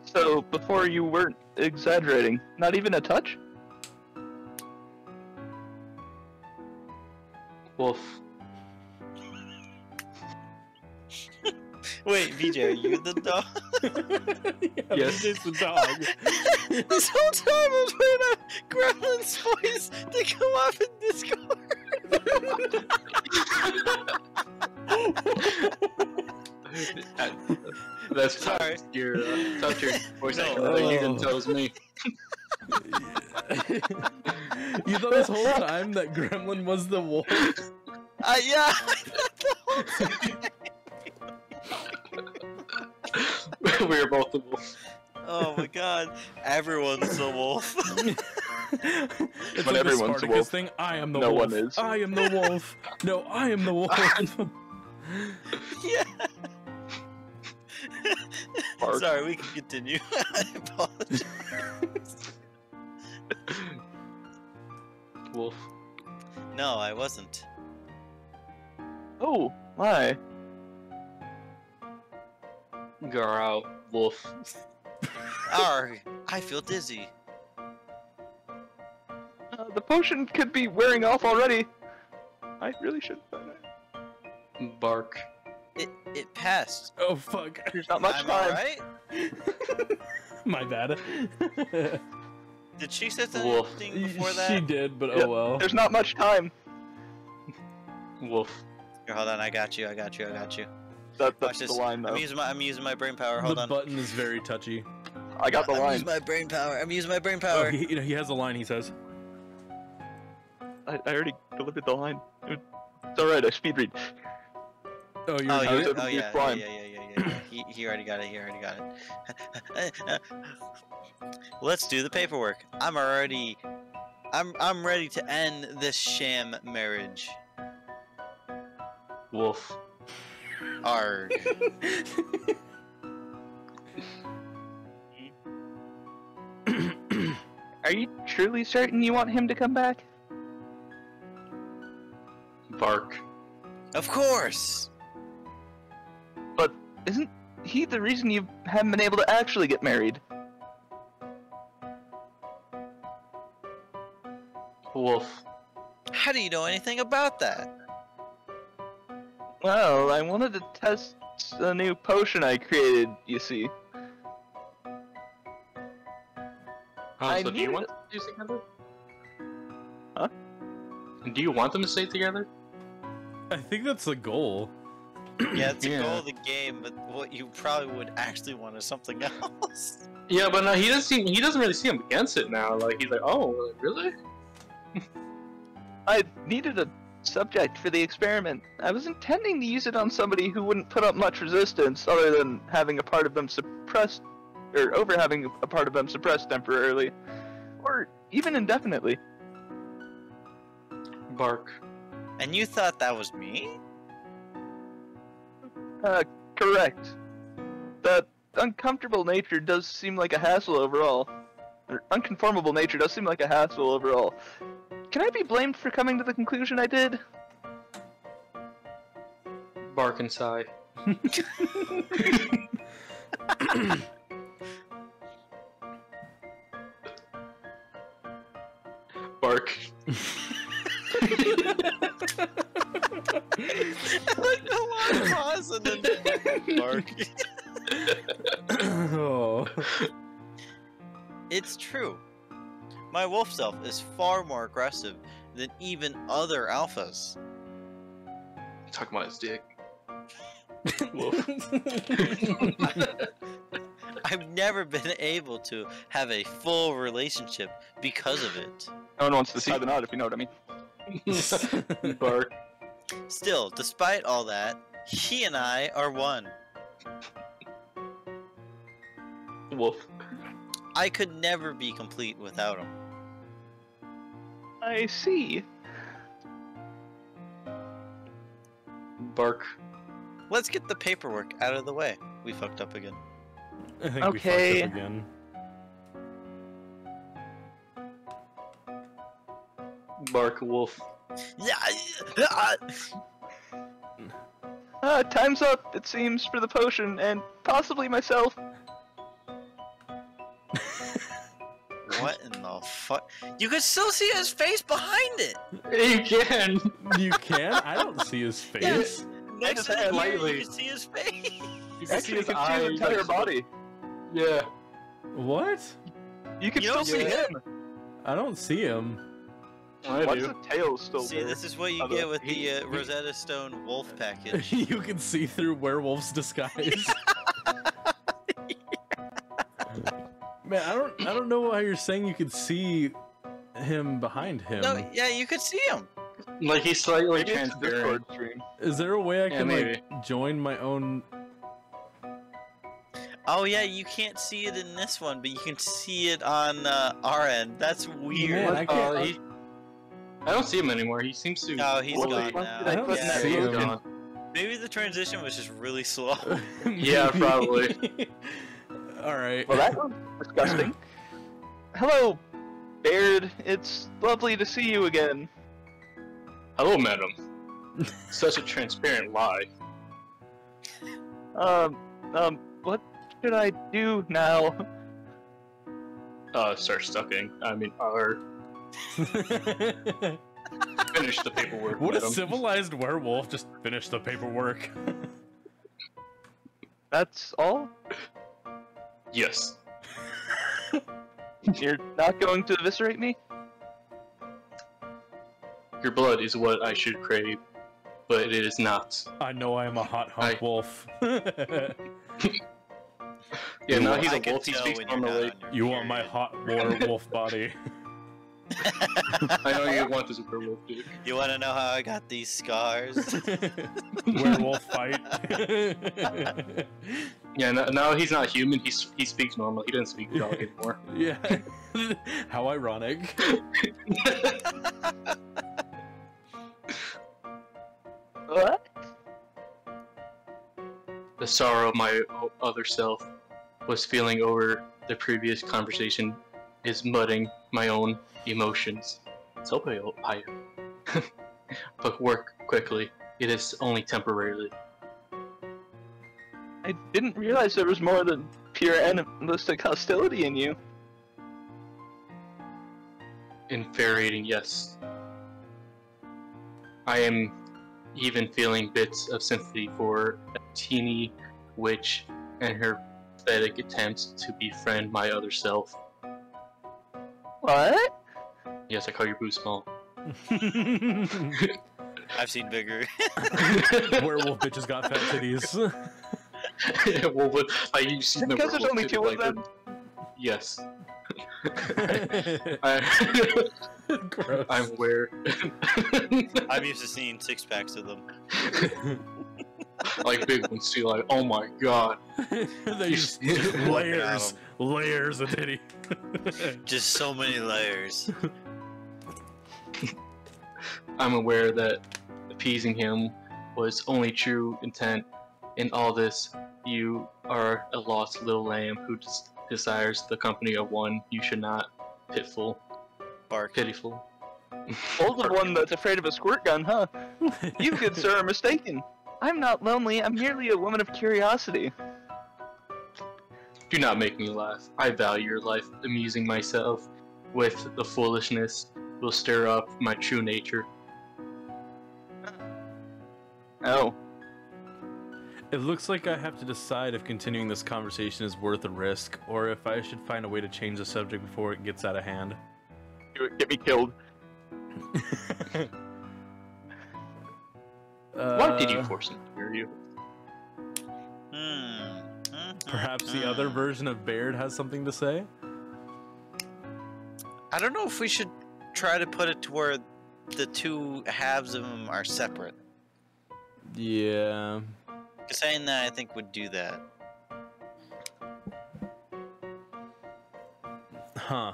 So, before you weren't exaggerating, not even a touch? Wolf. Wait, V J, are you the dog? Yeah, yes. V J's the dog. This whole time I was waiting on Gremlin's voice to come up in Discord. That's sorry. Tough. Your uh, tough your voice no, acting oh. you didn't tell us me. You thought this whole time that Gremlin was the wolf? Uh, yeah. The whole time. We were both the wolf. Oh my god! Everyone's the wolf. It's when like everyone's the wolf. Thing. I am the no wolf. No one is. I am the wolf. No, I am the wolf. Yeah. Bark. Sorry, we can continue. I apologize. Wolf. No, I wasn't. Oh, why? Growl, wolf. Arrgh, I feel dizzy. Uh, the potion could be wearing off already. I really should find it. Bark. It it passed. Oh fuck. There's not much I'm time. Alright? My bad. Did she say something before that? She did, but yeah, oh well. There's not much time. Wolf. Here, hold on, I got you, I got you, I got you. That, that's the line, though. I'm using my, I'm using my brain power, hold on. The button is very touchy. I got the line. I'm using my brain power, I'm using my brain power. Oh, he, you know, he has a line, he says. I, I already delivered the line. It's alright, I speed read. Oh, you're oh, you oh yeah, yeah, yeah, yeah, yeah, yeah. he, he already got it, he already got it. Let's do the paperwork. I'm already... I'm, I'm ready to end this sham marriage. Wolf. Arg. Are you truly certain you want him to come back? Bark. Of course! But isn't he the reason you haven't been able to actually get married? Wolf. How do you know anything about that? Well, I wanted to test a new potion I created, you see. Oh, so do you want them to stay together? Huh? Do you want them to stay together? I think that's the goal. Yeah, it's the yeah. goal of the game, but what you probably would actually want is something else. Yeah, but no, he doesn't seem, he doesn't really seem against it now. Like, he's like, oh, really? I needed a subject for the experiment. I was intending to use it on somebody who wouldn't put up much resistance other than having a part of them suppressed, or over having a part of them suppressed temporarily, or even indefinitely. Bark. And you thought that was me? Uh, correct. That uncomfortable nature does seem like a hassle overall. Or unconformable nature does seem like a hassle overall. Can I be blamed for coming to the conclusion I did? Bark and sigh. Bark. Like a long pause and then bark. Oh. It's true. My wolf self is far more aggressive than even other alphas. Talking about his dick. Wolf. I've never been able to have a full relationship because of it. No one wants to see the nod, if you know what I mean. Bark. Still, despite all that, he and I are one. Wolf. I could never be complete without him. I see. Bark. Let's get the paperwork out of the way. We fucked up again. I think okay. we fucked up again. Bark, wolf. Yeah. Ah, time's up, it seems, for the potion, and possibly myself. What in the fuck? You can still see his face behind it! You can! You can? I don't see his face. Yes. Next to him, you can see his face! You can see his, can eye, see his entire body. Yeah. What? You can you still see him. him! I don't see him. Well, What's the tail still See, there? This is what you get with he, the uh, Rosetta Stone wolf package. You can see through werewolf's disguise. Man, I don't, I don't know why you're saying you could see him behind him. No, yeah, you could see him. Like he's slightly transparent. Is there a way I yeah, can maybe. like join my own? Oh yeah, you can't see it in this one, but you can see it on uh, our end. That's weird. Man, I, can't, uh, I... He... I don't see him anymore. He seems to. Oh, he's gone now. I don't yeah, see him. Gone. Maybe the transition was just really slow. Yeah, probably. Alright. Well, that was disgusting. Hello, Baird. It's lovely to see you again. Hello, madam. Such a transparent lie. Um, um, what should I do now? uh, start sucking. I mean, or finish the paperwork. What a civilized werewolf! Just finish the paperwork. That's all? Yes. You're not going to eviscerate me? Your blood is what I should crave, but it is not. I know I am a hot hunk I... wolf. Yeah, now he's I a wolf. He speaks normally. You want my hot werewolf body. I know you want this werewolf, dude. You want to know how I got these scars? Werewolf fight. Yeah, no, no, he's not human. He he speaks normal. He doesn't speak dog anymore. Yeah. How ironic. What? The sorrow my other self was feeling over the previous conversation is muddying my own emotions. So I, I but work quickly. It is only temporarily. I didn't realize there was more than pure animalistic hostility in you. Infuriating, yes. I am even feeling bits of sympathy for a teeny witch and her pathetic attempts to befriend my other self. What? Yes, I call your boo small. I've seen bigger. Werewolf bitches got fat titties. Yeah, well, but I used to because there's only two of them. Yes. I, gross. I'm aware. I've used to seeing six packs of them. Like big ones too. Like, oh my god. They just, just layers, layers of titty. Just so many layers. I'm aware that appeasing him was only true intent. In all this, you are a lost little lamb who des desires the company of one you should not pitful. Bark. Pitiful. Older one that's afraid of a squirt gun, huh? You, good sir, are mistaken. I'm not lonely, I'm merely a woman of curiosity. Do not make me laugh. I value your life. Amusing myself with the foolishness will stir up my true nature. Oh. It looks like I have to decide if continuing this conversation is worth a risk, or if I should find a way to change the subject before it gets out of hand. Do it, get me killed. uh, Why did you force him to hear you? Perhaps the other version of Baird has something to say? I don't know if we should try to put it to where the two halves of them are separate. Yeah... Saying that I think would do that. Huh.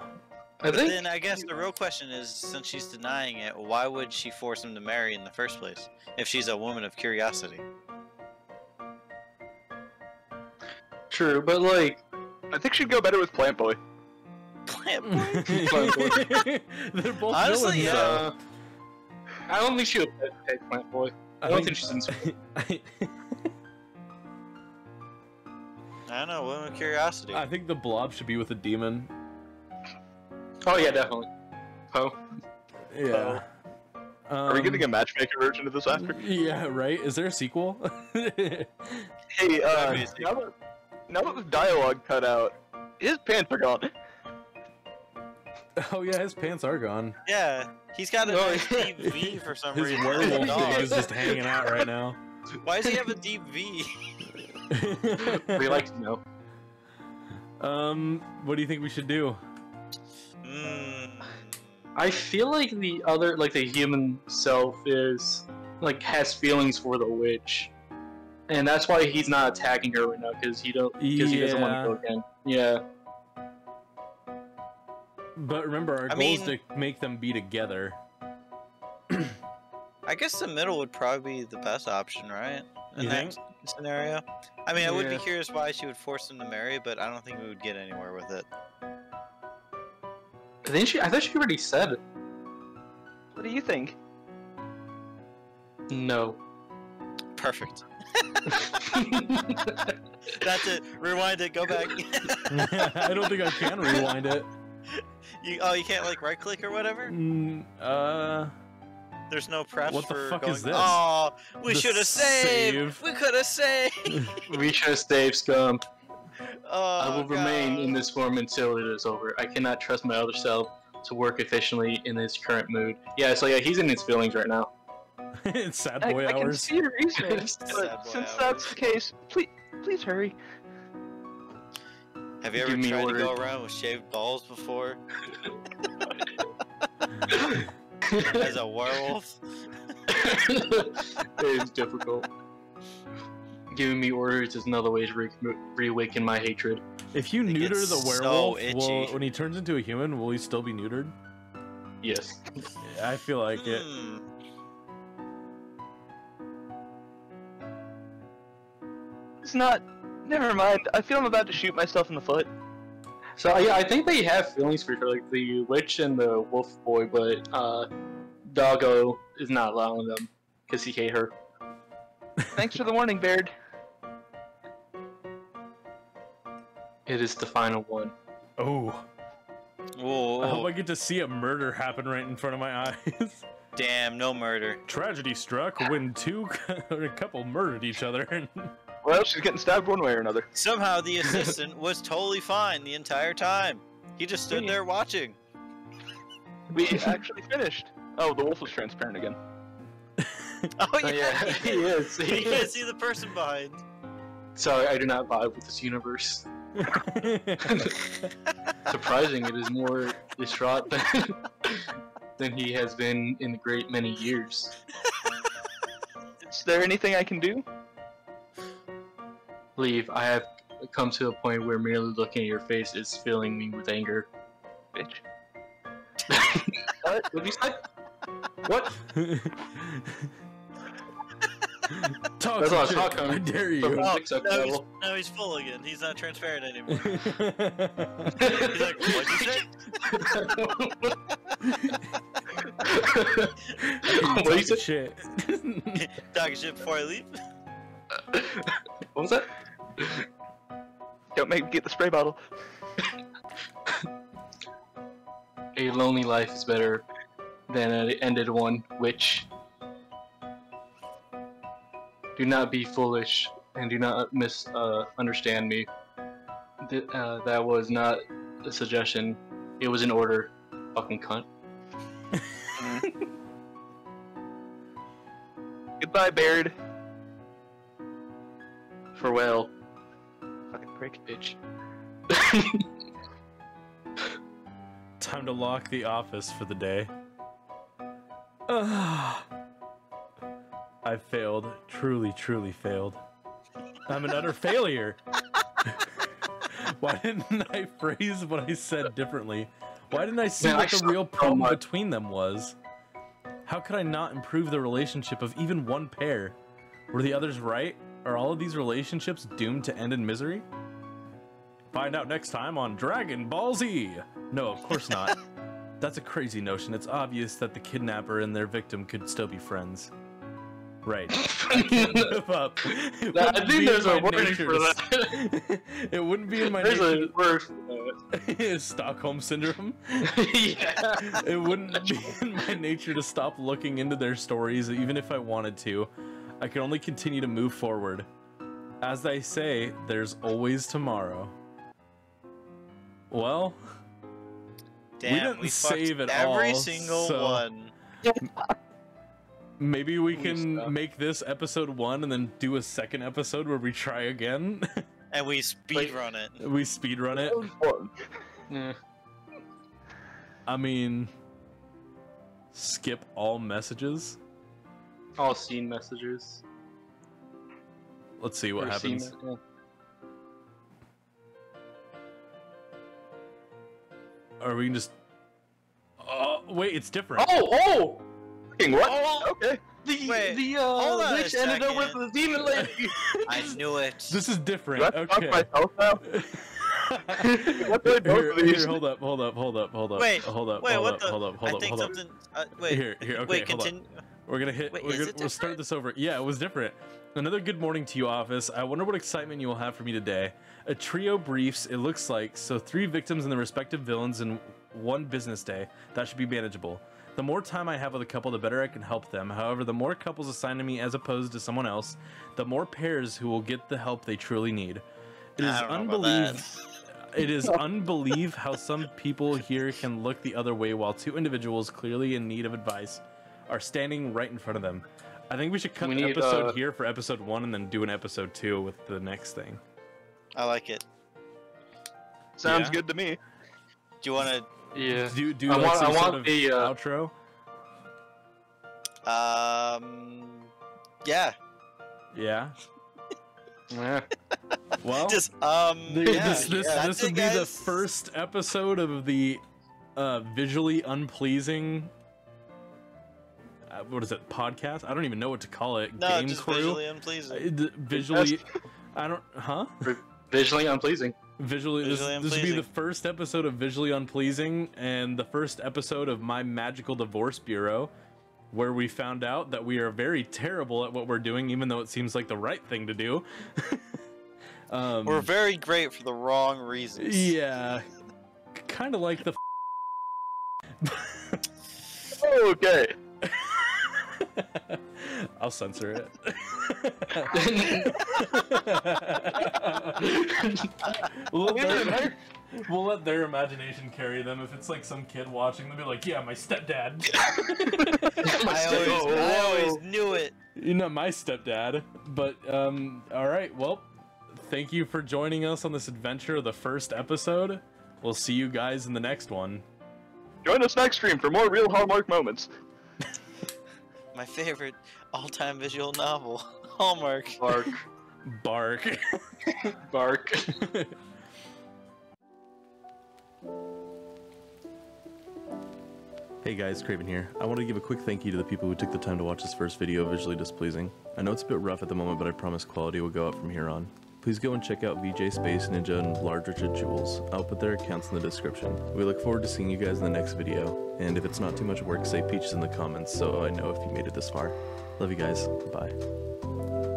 But I think then I guess the real question is, since she's denying it, why would she force him to marry in the first place if she's a woman of curiosity? True, but like, I think she'd go better with Plant Boy. Plant Boy? Plant Boy. They're both honestly, villains, uh, I don't think she would take Plant Boy. I don't think she's in. I don't know, women of curiosity. I think the blob should be with a demon. Oh yeah, definitely. Po. Yeah. Po. Um, Are we getting a matchmaker version of this after? Yeah, right? Is there a sequel? Hey, uh, now that, now that the dialogue cut out, his pants are gone. Oh yeah, his pants are gone. Yeah, he's got a nice deep V for some reason. His werewolf dog is just hanging out right now. Why does he have a deep V? We like to know. Um, what do you think we should do? Mm. I feel like the other, like the human self is, like, has feelings for the witch. And that's why he's not attacking her right now, because he, yeah. he doesn't want to go again. Yeah. But remember, our I goal mean, is to make them be together. I guess the middle would probably be the best option, right? In you that think? scenario. I mean, yeah. I would be curious why she would force him to marry, but I don't think we would get anywhere with it. I think she, I thought she already said it. What do you think? No. Perfect. That's it. Rewind it. Go back. I don't think I can rewind it. You oh, you can't like right click or whatever? Mm, uh. There's no prep. What the for fuck going... is this? Oh, we should have saved. Save. We could have saved. We should have saved, scum. Oh, I will God. remain in this form until it is over. I cannot trust my other self to work efficiently in his current mood. Yeah, so yeah, he's in his feelings right now. It's sad boy I, hours. I can see your reason, but since that's the case, please, please hurry. Have you ever Give tried to go around with shaved balls before? As a werewolf? It is difficult. Giving me orders is another way to re reawaken my hatred. If you neuter the werewolf, so will, when he turns into a human, will he still be neutered? Yes. I feel like it. Mm. It's not... Never mind. I feel I'm about to shoot myself in the foot. So, yeah, I think they have feelings for each other, like the witch and the wolf boy, but, uh, Doggo is not allowing them, because he hate her. Thanks for the warning, Baird. It is the final one. Oh. Whoa. I hope I get to see a murder happen right in front of my eyes. Damn, no murder. Tragedy struck when two, a couple murdered each other. Well, she's getting stabbed one way or another. Somehow the assistant was totally fine the entire time. He just stood there watching. We actually finished. Oh, the wolf was transparent again. Oh, oh yeah, yeah, he is. He can't is. see the person behind. Sorry, I do not vibe with this universe. Surprising, it is more distraught than, than he has been in a great many years. Is there anything I can do? Leave. I have come to a point where merely looking at your face is filling me with anger. Bitch. What? What did you say? What? Talk That's what I was talking. I dare you. Oh, now, he's, now he's full again. He's not transparent anymore. He's like, what'd you say? What you say? Shit. Talking shit before I leave. What was that? Don't make me get the spray bottle. A lonely life is better than an ended one, which... Do not be foolish, and do not misunderstand uh, me. Th uh, that was not a suggestion. It was an order. Fucking cunt. Goodbye, Baird. Farewell. Fucking prick, bitch. Time to lock the office for the day. Ugh. I failed. Truly, truly failed. I'm an utter failure. Why didn't I phrase what I said differently? Why didn't I see Man, what I the real problem so between them was? How could I not improve the relationship of even one pair? Were the others right? Are all of these relationships doomed to end in misery? Find out next time on Dragon Ball Z! No, of course not. That's a crazy notion. It's obvious that the kidnapper and their victim could still be friends. Right. I can't live up. Nah, I think there's a word for that. It wouldn't be in my there's nature. There's a word for Stockholm Syndrome? Yeah. It wouldn't be in my nature to stop looking into their stories, even if I wanted to. I can only continue to move forward. As they say, there's always tomorrow. Well, damn, we didn't we save it every all. Every single so one. Maybe we can Ooh, make this episode one and then do a second episode where we try again. And we speedrun like, it. We speedrun it. Yeah. I mean, skip all messages. All scene messages. Let's see what or happens. Scene, yeah. Or we can just. Oh wait, it's different. Oh oh. Fucking what? Oh, okay. The wait, the uh, witch ended up with the demon lady. I knew it. This is different. Do I okay. Fuck myself now? What did here, both here, hold up, hold up, hold up, hold up. Wait, hold up, wait, hold, what up the... hold up, hold I up, hold something... up. Uh, wait, here, here. Okay, wait, hold continue. Up. We're gonna hit. Wait, we're gonna, we'll start this over. Yeah, it was different. Another good morning to you, office. I wonder what excitement you will have for me today. A trio briefs, it looks like. So three victims and the respective villains, and one business day. That should be manageable. The more time I have with a couple, the better I can help them. However, the more couples assigned to me as opposed to someone else, the more pairs who will get the help they truly need. It is unbelievable. It is unbelievable how some people here can look the other way while two individuals clearly in need of advice are standing right in front of them. I think we should cut we the need, episode uh, here for episode one and then do an episode two with the next thing. I like it. Sounds yeah. good to me. Do you want to? Yeah. Do do I like want, some I want sort of the uh, outro? Um. Yeah. Yeah. Yeah. Well, just, um, the, yeah, this this, yeah, this would be guys... the first episode of the uh, visually unpleasing. Uh, what is it? Podcast? I don't even know what to call it. No, Game just crew? Visually unpleasing. Uh, visually, I don't. Huh? Visually unpleasing. Visually, visually this, this would be the first episode of Visually Unpleasing and the first episode of My Magical Divorce Bureau, where we found out that we are very terrible at what we're doing, even though it seems like the right thing to do. um, we're very great for the wrong reasons. Yeah, kind of like the. Okay. I'll censor it. we'll, let their, we'll let their imagination carry them. If it's like some kid watching, they'll be like, yeah, my stepdad. my I, step always, I always knew it. You're not my stepdad. But, um, alright, well, thank you for joining us on this adventure of the first episode. We'll see you guys in the next one. Join us next stream for more real Hallmark moments. My favorite all-time visual novel, Hallmark. Bark. Bark. Bark. Hey guys, Craven here. I want to give a quick thank you to the people who took the time to watch this first video of Visually Displeasing. I know it's a bit rough at the moment, but I promise quality will go up from here on. Please go and check out V J Space Ninja and Large Richard Joules. I'll put their accounts in the description. We look forward to seeing you guys in the next video. And if it's not too much work, say peaches in the comments so I know if you made it this far. Love you guys. Bye.